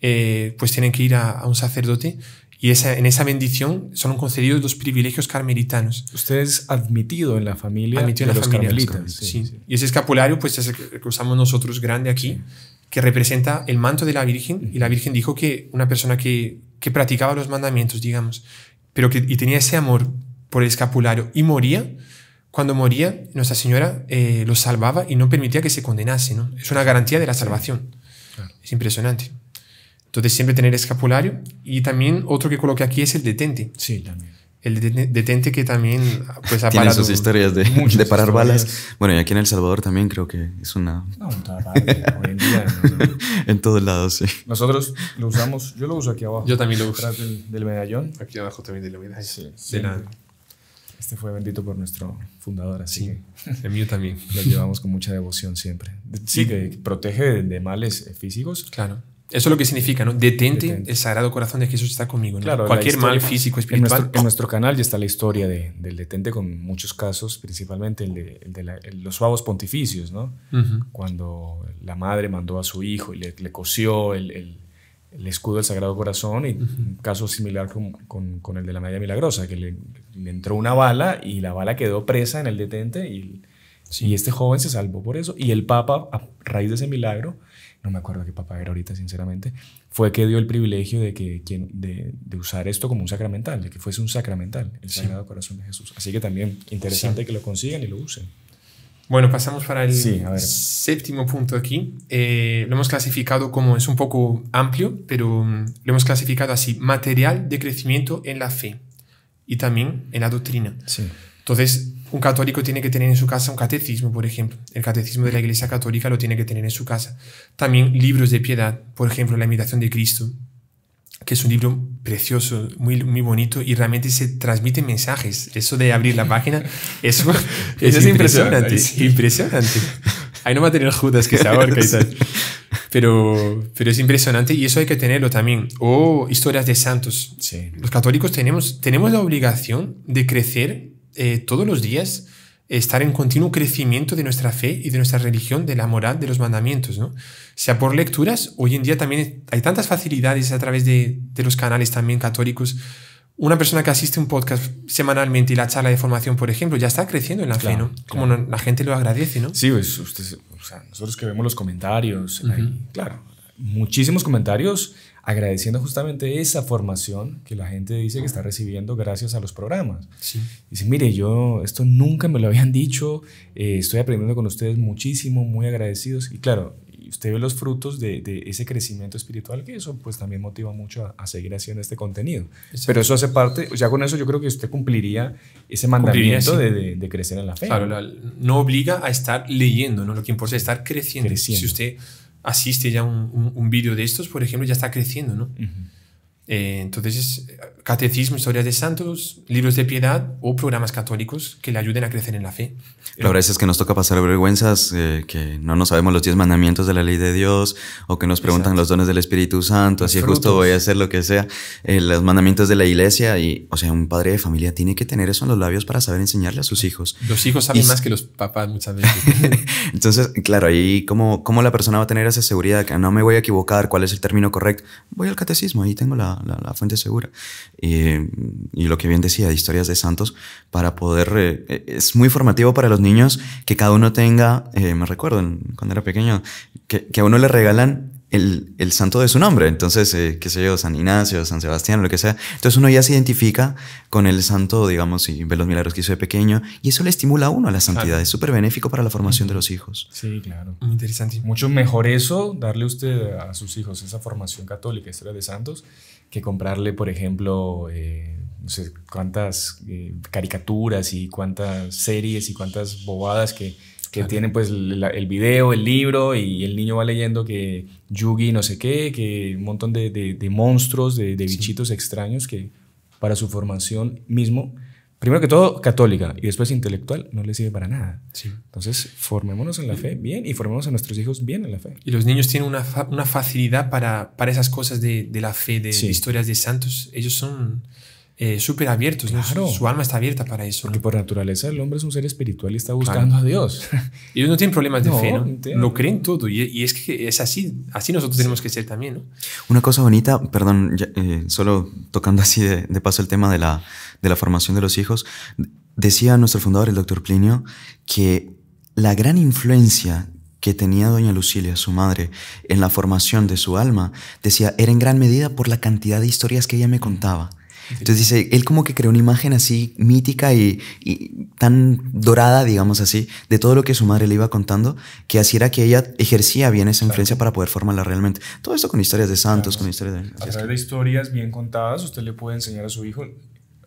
pues tienen que ir a un sacerdote. Y en esa bendición son concedidos los privilegios carmelitanos. Usted es admitido en la familia de los carmelitas. Sí, sí. Y ese escapulario, pues, es el que usamos nosotros grande aquí, sí, que representa el manto de la Virgen. Y la Virgen dijo que una persona que practicaba los mandamientos, digamos, pero y tenía ese amor por el escapulario y moría, cuando moría, Nuestra Señora lo salvaba y no permitía que se condenase, ¿no? Es una garantía de la salvación. Sí. Claro. Es impresionante. Entonces, siempre tener escapulario. Y también otro que coloqué aquí es el detente. Sí, también. El detente que también, pues, ha parado sus historias de parar balas. Bueno, y aquí en El Salvador también creo que es una... No, hoy en día. En todos lados, sí. Nosotros lo usamos, yo lo uso aquí abajo. Yo también lo uso. Detrás del medallón. Aquí abajo también del medallón. Sí, sí. Este fue bendito por nuestro fundador, así sí, que el mío también. Lo llevamos con mucha devoción siempre. Sí, que protege de males físicos. Claro. Eso es lo que significa, ¿no? Detente, el Sagrado Corazón de Jesús está conmigo, ¿no? Claro, cualquier mal físico, espiritual. En nuestro canal ya está la historia del detente con muchos casos, principalmente los suavos pontificios, ¿no? Cuando la madre mandó a su hijo y le cosió el escudo del Sagrado Corazón, y un caso similar con el de la Medalla Milagrosa, que le entró una bala y la bala quedó presa en el detente y este joven se salvó por eso. Y el Papa, a raíz de ese milagro, no me acuerdo qué papá era ahorita, sinceramente, fue que dio el privilegio de usar esto como un sacramental, de que fuese un sacramental, el Sagrado Corazón de Jesús. Así que también interesante que lo consigan y lo usen. Bueno, pasamos para el séptimo punto aquí. Lo hemos clasificado como, es un poco amplio, pero lo hemos clasificado así: material de crecimiento en la fe y también en la doctrina. Sí. Entonces, un católico tiene que tener en su casa un catecismo, por ejemplo. El catecismo de la Iglesia Católica lo tiene que tener en su casa. También libros de piedad, por ejemplo, La Imitación de Cristo, que es un libro precioso, muy, muy bonito, y realmente se transmiten mensajes. Eso de abrir la página, eso es impresionante. Impresionante. Ahí no va a tener Judas que se ahorca y tal. Pero es impresionante y eso hay que tenerlo también. O historias de santos. Sí. Los católicos tenemos la obligación de crecer todos los días, estar en continuo crecimiento de nuestra fe y de nuestra religión, de la moral, de los mandamientos, ¿no? Sea por lecturas. Hoy en día también hay tantas facilidades a través de los canales también católicos. Una persona que asiste a un podcast semanalmente y la charla de formación, por ejemplo, ya está creciendo en la fe, ¿no? Como la gente lo agradece, ¿no? Sí, pues usted, o sea, nosotros que vemos los comentarios, ahí, claro, muchísimos comentarios agradeciendo justamente esa formación que la gente dice que está recibiendo gracias a los programas. Sí. Dice, mire, yo esto nunca me lo habían dicho, estoy aprendiendo con ustedes muchísimo, muy agradecidos. Y claro, usted ve los frutos de ese crecimiento espiritual, que eso pues también motiva mucho a seguir haciendo este contenido. Exacto. Pero eso hace parte, o sea, con eso yo creo que usted cumpliría ese mandamiento de crecer en la fe. Claro, no obliga a estar leyendo, ¿no? Lo que importa es estar creciendo. Si usted asiste ya un vídeo de estos, por ejemplo, ya está creciendo, ¿no? Entonces, catecismo, historias de santos, libros de piedad o programas católicos que le ayuden a crecer en la fe. La verdad es que nos toca pasar vergüenzas, que no nos sabemos los 10 mandamientos de la ley de Dios, o que nos preguntan los dones del Espíritu Santo, así justo voy a hacer lo que sea, los mandamientos de la iglesia. Y, o sea, un padre de familia tiene que tener eso en los labios para saber enseñarle a sus hijos. Los hijos saben más que los papás muchas veces. Entonces, claro, ahí ¿cómo la persona va a tener esa seguridad que no me voy a equivocar, cuál es el término correcto? Voy al catecismo, ahí tengo la fuente segura. Y lo que bien decía de historias de santos, para poder es muy formativo para los niños que cada uno tenga, me recuerdo cuando era pequeño, que a uno le regalan el santo de su nombre. Entonces, qué sé yo, San Ignacio, San Sebastián, lo que sea. Entonces uno ya se identifica con el santo, digamos, y ve los milagros que hizo de pequeño, y eso le estimula a uno a la santidad. Es súper benéfico para la formación de los hijos. Sí, claro. Muy interesante. Mucho mejor eso, darle usted a sus hijos esa formación católica, historia de santos, que comprarle, por ejemplo, no sé cuántas caricaturas y cuántas series y cuántas bobadas que tienen pues el video, el libro, y el niño va leyendo que Yugi no sé qué, que un montón de monstruos, de bichitos extraños, que para su formación mismo primero que todo, católica y después intelectual, no les sirve para nada. Sí. Entonces, formémonos en la fe bien y formemos a nuestros hijos bien en la fe. Y los niños tienen una facilidad para esas cosas de la fe, de historias de santos. Ellos son súper abiertos, claro, ¿no? Su alma está abierta para eso. Porque, ¿no?, por naturaleza el hombre es un ser espiritual y está buscando, claro, a Dios. Ellos no tienen problemas de fe, ¿no? Entiendo. Lo creen todo y es que es así. Así nosotros tenemos que ser también, ¿no? Una cosa bonita, perdón, solo tocando así de paso el tema de la formación de los hijos. Decía nuestro fundador, el doctor Plinio, que la gran influencia que tenía doña Lucilia, su madre, en la formación de su alma, decía, era en gran medida por la cantidad de historias que ella me contaba. Entonces dice, él como que creó una imagen así mítica y tan dorada, digamos así, de todo lo que su madre le iba contando, que así era que ella ejercía bien esa influencia, claro, para poder formarla realmente. Todo esto con historias de santos, claro, con historias de... A través de historias bien contadas, usted le puede enseñar a su hijo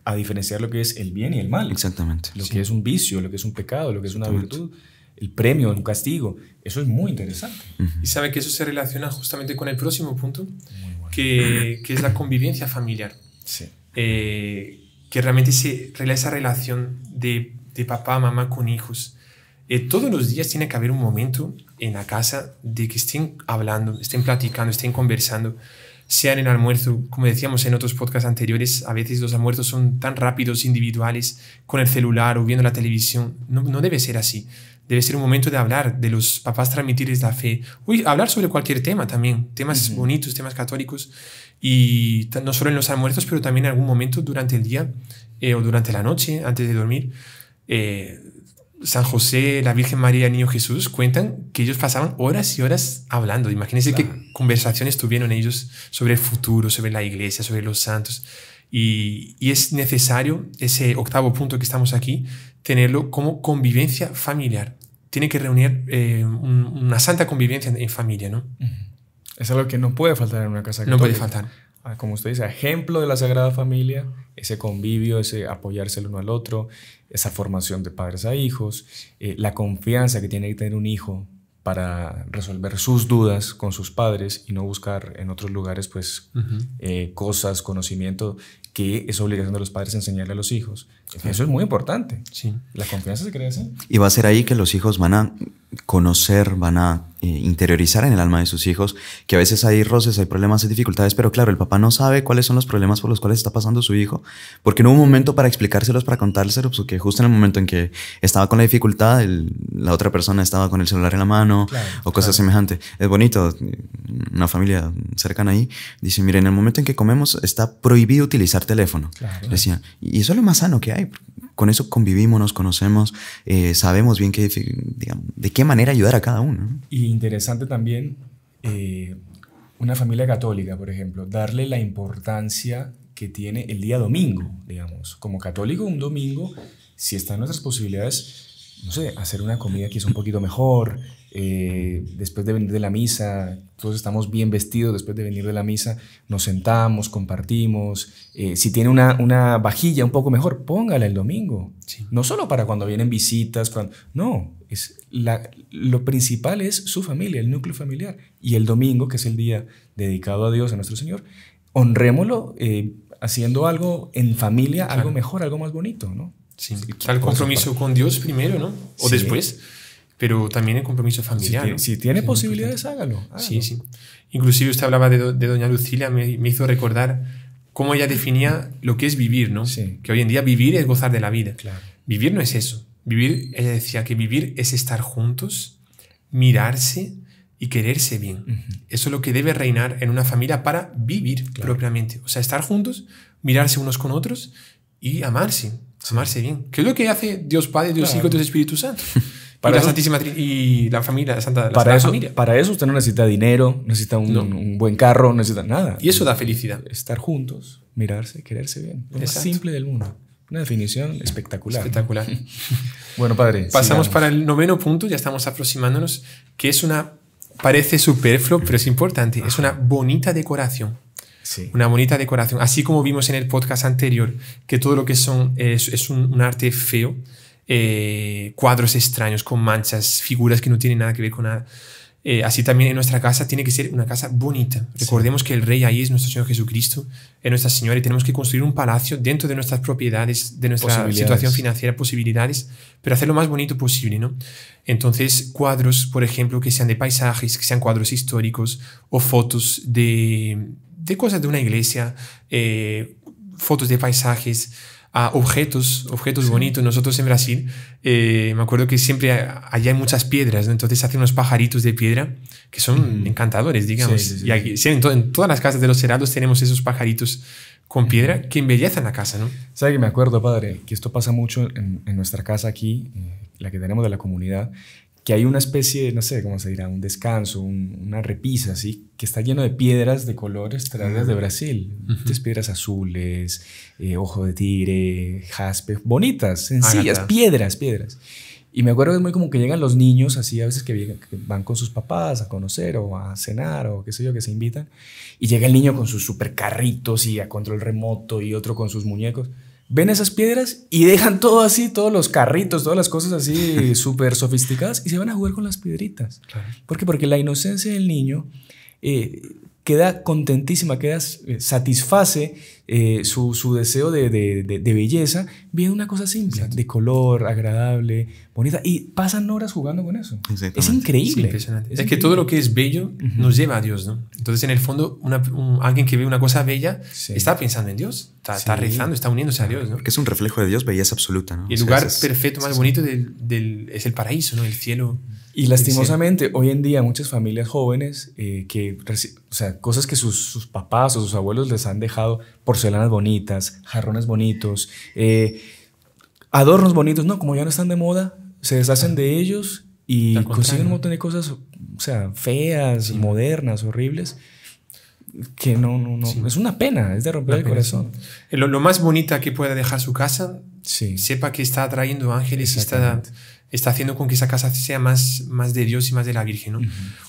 a diferenciar lo que es el bien y el mal. Exactamente. Lo que es un vicio, lo que es un pecado, lo que es una virtud, el premio, un castigo. Eso es muy interesante. Y sabe que eso se relaciona justamente con el próximo punto, bueno, que es la convivencia familiar. Sí. Que realmente esa relación de papá, mamá con hijos, todos los días tiene que haber un momento en la casa de que estén hablando, estén platicando, estén conversando, sean en almuerzo, como decíamos en otros podcasts anteriores, a veces los almuerzos son tan rápidos, individuales, con el celular o viendo la televisión. No debe ser así. Debe ser un momento de hablar, de los papás transmitirles la fe. Uy, hablar sobre cualquier tema también, temas bonitos, temas católicos, y no solo en los almuerzos, pero también en algún momento durante el día o durante la noche, antes de dormir. San José, la Virgen María, el Niño Jesús cuentan que ellos pasaban horas y horas hablando. Imagínense, claro, qué conversaciones tuvieron ellos sobre el futuro, sobre la iglesia, sobre los santos. Y es necesario, ese octavo punto que estamos aquí, tenerlo como convivencia familiar. Tiene que reunir una santa convivencia en familia, ¿no? Es algo que no puede faltar en una casa católica. No puede faltar. Como usted dice, ejemplo de la Sagrada Familia, ese convivio, ese apoyarse el uno al otro, esa formación de padres a hijos, la confianza que tiene que tener un hijo para resolver sus dudas con sus padres y no buscar en otros lugares, pues, cosas, conocimiento, que es obligación de los padres enseñarle a los hijos. Eso es muy importante. Sí. La confianza se crea así. Y va a ser ahí que los hijos van a conocer, van a interiorizar en el alma de sus hijos, que a veces hay roces, hay problemas, hay dificultades, pero claro, el papá no sabe cuáles son los problemas por los cuales está pasando su hijo, porque no hubo un momento para explicárselos, para contárselos, porque justo en el momento en que estaba con la dificultad, la otra persona estaba con el celular en la mano, claro, o cosas semejantes. Es bonito, una familia cercana ahí, dice, mire, en el momento en que comemos está prohibido utilizar teléfono. Claro, decía, y eso es lo más sano que hay. Con eso convivimos, nos conocemos, sabemos bien que, digamos, de qué manera ayudar a cada uno. Y interesante también, una familia católica, por ejemplo, darle la importancia que tiene el día domingo, digamos. Como católico, un domingo, si están nuestras posibilidades, no sé, hacer una comida que es un poquito mejor, después de venir de la misa, todos estamos bien vestidos, después de venir de la misa nos sentamos, compartimos, si tiene una vajilla un poco mejor, póngala el domingo, sí, no solo para cuando vienen visitas, no, lo principal es su familia, el núcleo familiar, y el domingo, que es el día dedicado a Dios, a nuestro Señor, honrémoslo haciendo algo en familia, claro, algo mejor, algo más bonito, ¿no? Sí, el compromiso con Dios primero, ¿no? O sí, después, pero también el compromiso familiar. Si tiene posibilidades, hágalo. Sí, sí. Inclusive usted hablaba de doña Lucilia, me hizo recordar cómo ella definía lo que es vivir, ¿no? Sí. Que hoy en día vivir es gozar de la vida. Claro. Vivir no es eso. Vivir, ella decía que vivir es estar juntos, mirarse y quererse bien. Eso es lo que debe reinar en una familia para vivir, claro, propiamente. O sea, estar juntos, mirarse unos con otros y amarse. Sí. Amarse bien. ¿Qué es lo que hace Dios Padre, Dios, claro, Hijo, Dios Espíritu Santo? Para la Santísima y la familia, la Santa, Familia. Para eso usted no necesita dinero, necesita un buen carro, no necesita nada. Y eso da felicidad. Estar juntos, mirarse, quererse bien. Lo más simple del mundo. Una definición espectacular. Espectacular. ¿No? Bueno, padre. Pasamos para el noveno punto, ya estamos aproximándonos, que es una, parece superfluo, pero es importante. Es una bonita decoración. Sí. Una bonita decoración. Así como vimos en el podcast anterior, que todo lo que son es un arte feo, cuadros extraños con manchas, figuras que no tienen nada que ver con nada, Así también en nuestra casa tiene que ser una casa bonita. Sí. Recordemos que el rey ahí es nuestro Señor Jesucristo, es Nuestra Señora, y tenemos que construir un palacio dentro de nuestras propiedades, de nuestra situación financiera, posibilidades, pero hacer lo más bonito posible, ¿no? Entonces, cuadros, por ejemplo, que sean de paisajes, que sean cuadros históricos, o fotos de cosas de una iglesia, fotos de paisajes, a objetos bonitos. Nosotros en Brasil, me acuerdo que siempre allá hay muchas piedras, ¿no? Entonces hacen unos pajaritos de piedra que son encantadores, digamos. Y aquí, en todas las casas de los Heraldos tenemos esos pajaritos con piedra que embellezan la casa, ¿no? ¿Sabe que me acuerdo, padre? Que esto pasa mucho en nuestra casa aquí, la que tenemos de la comunidad, que hay una especie, no sé cómo se dirá, un descanso, una repisa, ¿sí? Que está lleno de piedras de colores traídas de Brasil. Entonces, piedras azules, ojo de tigre, jaspe, bonitas, sencillas, piedras. Y me acuerdo que es muy como que llegan los niños, así a veces que van con sus papás a conocer o a cenar o qué sé yo, que se invitan. Y llega el niño con sus super carritos y a control remoto y otro con sus muñecos. Ven esas piedras y dejan todo así, todos los carritos, todas las cosas así súper sofisticadas, y se van a jugar con las piedritas. Claro. ¿Por qué? Porque la inocencia del niño queda contentísima, satisface su deseo de belleza viendo una cosa simple, de color, agradable, bonita, y pasan horas jugando con eso. Es increíble. Sí, es que todo lo que es bello nos lleva a Dios, ¿no? Entonces, en el fondo, alguien que ve una cosa bella está pensando en Dios, está rezando, está uniéndose a Dios, ¿no? Porque es un reflejo de Dios, belleza absoluta, ¿no? Y el lugar perfecto, más bonito es el paraíso, ¿no? El cielo. Y lastimosamente, hoy en día muchas familias jóvenes que, o sea, cosas que sus papás o sus abuelos les han dejado, porcelanas bonitas, jarrones bonitos, adornos bonitos, no, como ya no están de moda, se deshacen de ellos y consiguen un montón de cosas, o sea, feas, modernas, horribles, que no. Sí. Es una pena, es de romper el corazón. Sí. Lo más bonita que pueda dejar su casa, sepa que está atrayendo ángeles, está haciendo con que esa casa sea más de Dios y más de la Virgen, ¿no?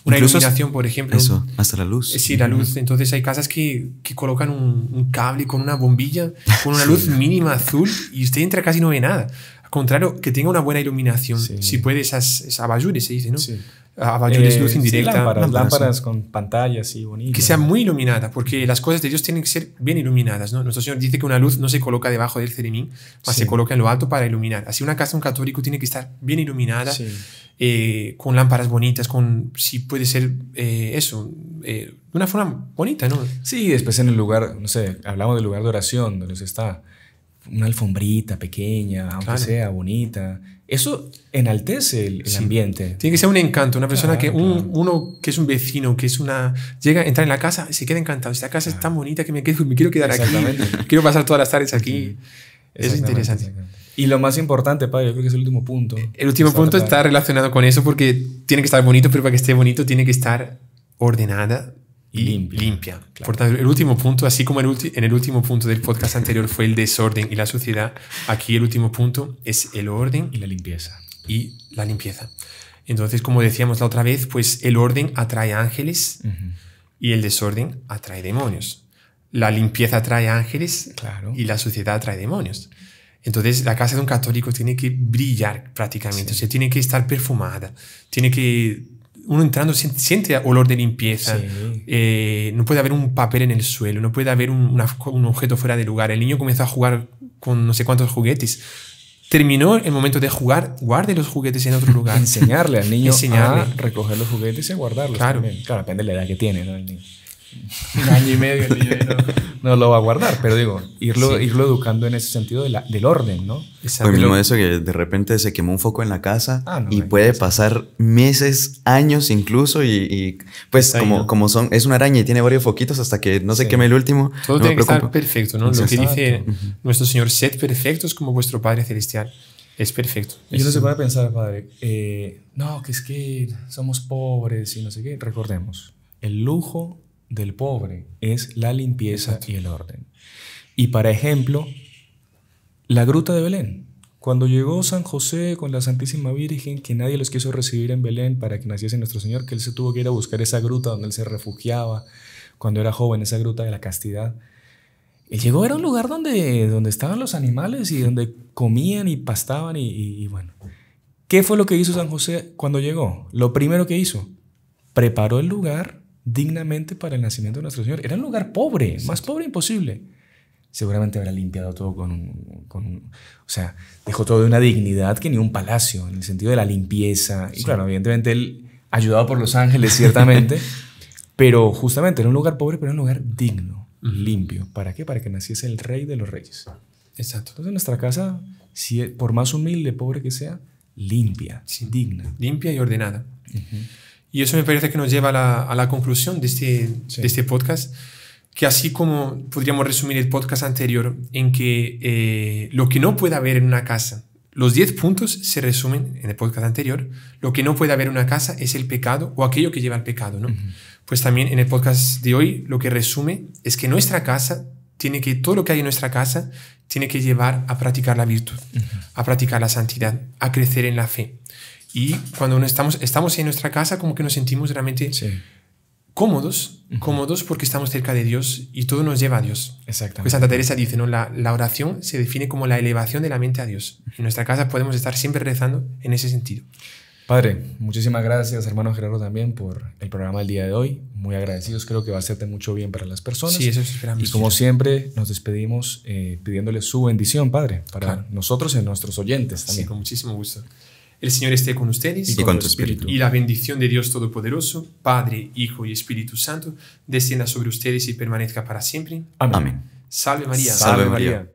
Una iluminación, por ejemplo. Eso, hasta la luz. Sí, la luz. Entonces hay casas que colocan un cable con una bombilla, con una luz mínima azul, y usted entra casi no ve nada. Al contrario, que tenga una buena iluminación. Si puede, esas abayures, se dice, ¿no? Sí. Abayures, luz indirecta. Sí, lámparas con pantallas así bonitas. Que sea muy iluminada, porque las cosas de Dios tienen que ser bien iluminadas, ¿no? Nuestro Señor dice que una luz no se coloca debajo del ceremín, más se coloca en lo alto para iluminar. Así una casa, un católico, tiene que estar bien iluminada, con lámparas bonitas, si puede ser de una forma bonita, ¿no? Sí, después en el lugar, no sé, hablamos del lugar de oración, donde está una alfombrita pequeña, aunque sea bonita. Eso enaltece el ambiente. Tiene que ser un encanto. Una persona uno que es un vecino, entra en la casa y se queda encantado. Esta casa es tan bonita que me quiero quedar aquí. Quiero pasar todas las tardes aquí. Eso es interesante. Y lo más importante, padre, yo creo que es el último punto. El último punto está relacionado con eso, porque tiene que estar bonito, pero para que esté bonito tiene que estar ordenada y limpia. Claro. Por tanto, el último punto, así como en el último punto del podcast anterior fue el desorden y la suciedad, aquí el último punto es el orden y la limpieza. Entonces, como decíamos la otra vez, pues el orden atrae ángeles y el desorden atrae demonios. La limpieza atrae ángeles y la suciedad atrae demonios. Entonces, la casa de un católico tiene que brillar prácticamente, o sea, tiene que estar perfumada, tiene que... Uno entrando siente olor de limpieza, no puede haber un papel en el suelo, no puede haber un objeto fuera de lugar. El niño comienza a jugar con no sé cuántos juguetes. Terminó el momento de jugar, guarde los juguetes en otro lugar. Enseñarle al niño a recoger los juguetes y a guardarlos. Claro, depende de la edad que tiene, ¿no? El niño. Un año y medio el niño no lo va a guardar, pero digo, irlo educando en ese sentido del orden, ¿no? Por mismo eso, que de repente se quemó un foco en la casa y puede pasar meses, años incluso, y pues como es una araña y tiene varios foquitos hasta que no se queme el último. Todo tiene que estar perfecto, ¿no? Lo que dice nuestro Señor, sed perfectos como vuestro Padre Celestial es perfecto. Y uno se puede pensar, padre, no, que es que somos pobres y no sé qué. Recordemos, el lujo del pobre es la limpieza y el orden. Y para ejemplo, la gruta de Belén. Cuando llegó San José con la Santísima Virgen, que nadie los quiso recibir en Belén para que naciese nuestro Señor, que él se tuvo que ir a buscar esa gruta donde él se refugiaba cuando era joven, esa gruta de la castidad. Él llegó, era un lugar donde estaban los animales y donde comían y pastaban y bueno. ¿Qué fue lo que hizo San José cuando llegó? Lo primero que hizo, preparó el lugar dignamente para el nacimiento de nuestro Señor. Era un lugar pobre, exacto, más pobre imposible. Seguramente habrá limpiado todo o sea, dejó todo de una dignidad que ni un palacio, en el sentido de la limpieza. Sí. Y claro, evidentemente él, ayudado por los ángeles, ciertamente, pero justamente era un lugar pobre, pero era un lugar digno, limpio. ¿Para qué? Para que naciese el Rey de los Reyes. Exacto. Entonces nuestra casa, si, por más humilde, pobre que sea, limpia, sí, digna. Limpia y ordenada. Y eso me parece que nos lleva a la conclusión de este podcast, que así como podríamos resumir el podcast anterior en que lo que no puede haber en una casa, los 10 puntos se resumen en el podcast anterior, lo que no puede haber en una casa es el pecado o aquello que lleva al pecado, ¿no? Pues también en el podcast de hoy lo que resume es que nuestra casa tiene que, todo lo que hay en nuestra casa tiene que llevar a practicar la virtud, a practicar la santidad, a crecer en la fe. Y cuando estamos en nuestra casa como que nos sentimos realmente... Sí. Cómodos porque estamos cerca de Dios y todo nos lleva a Dios. Exactamente. Pues Santa Teresa dice, ¿no? La oración se define como la elevación de la mente a Dios. En nuestra casa podemos estar siempre rezando en ese sentido. Padre, muchísimas gracias, hermano Gerardo, también por el programa del día de hoy. Muy agradecidos, creo que va a hacerte mucho bien para las personas. Sí, eso esperamos. Y como siempre, nos despedimos pidiéndole su bendición, Padre, para nosotros y nuestros oyentes también. Sí, con muchísimo gusto. El Señor esté con ustedes y con tu espíritu. Y la bendición de Dios Todopoderoso, Padre, Hijo y Espíritu Santo, descienda sobre ustedes y permanezca para siempre. Amén. Salve María. Salve María.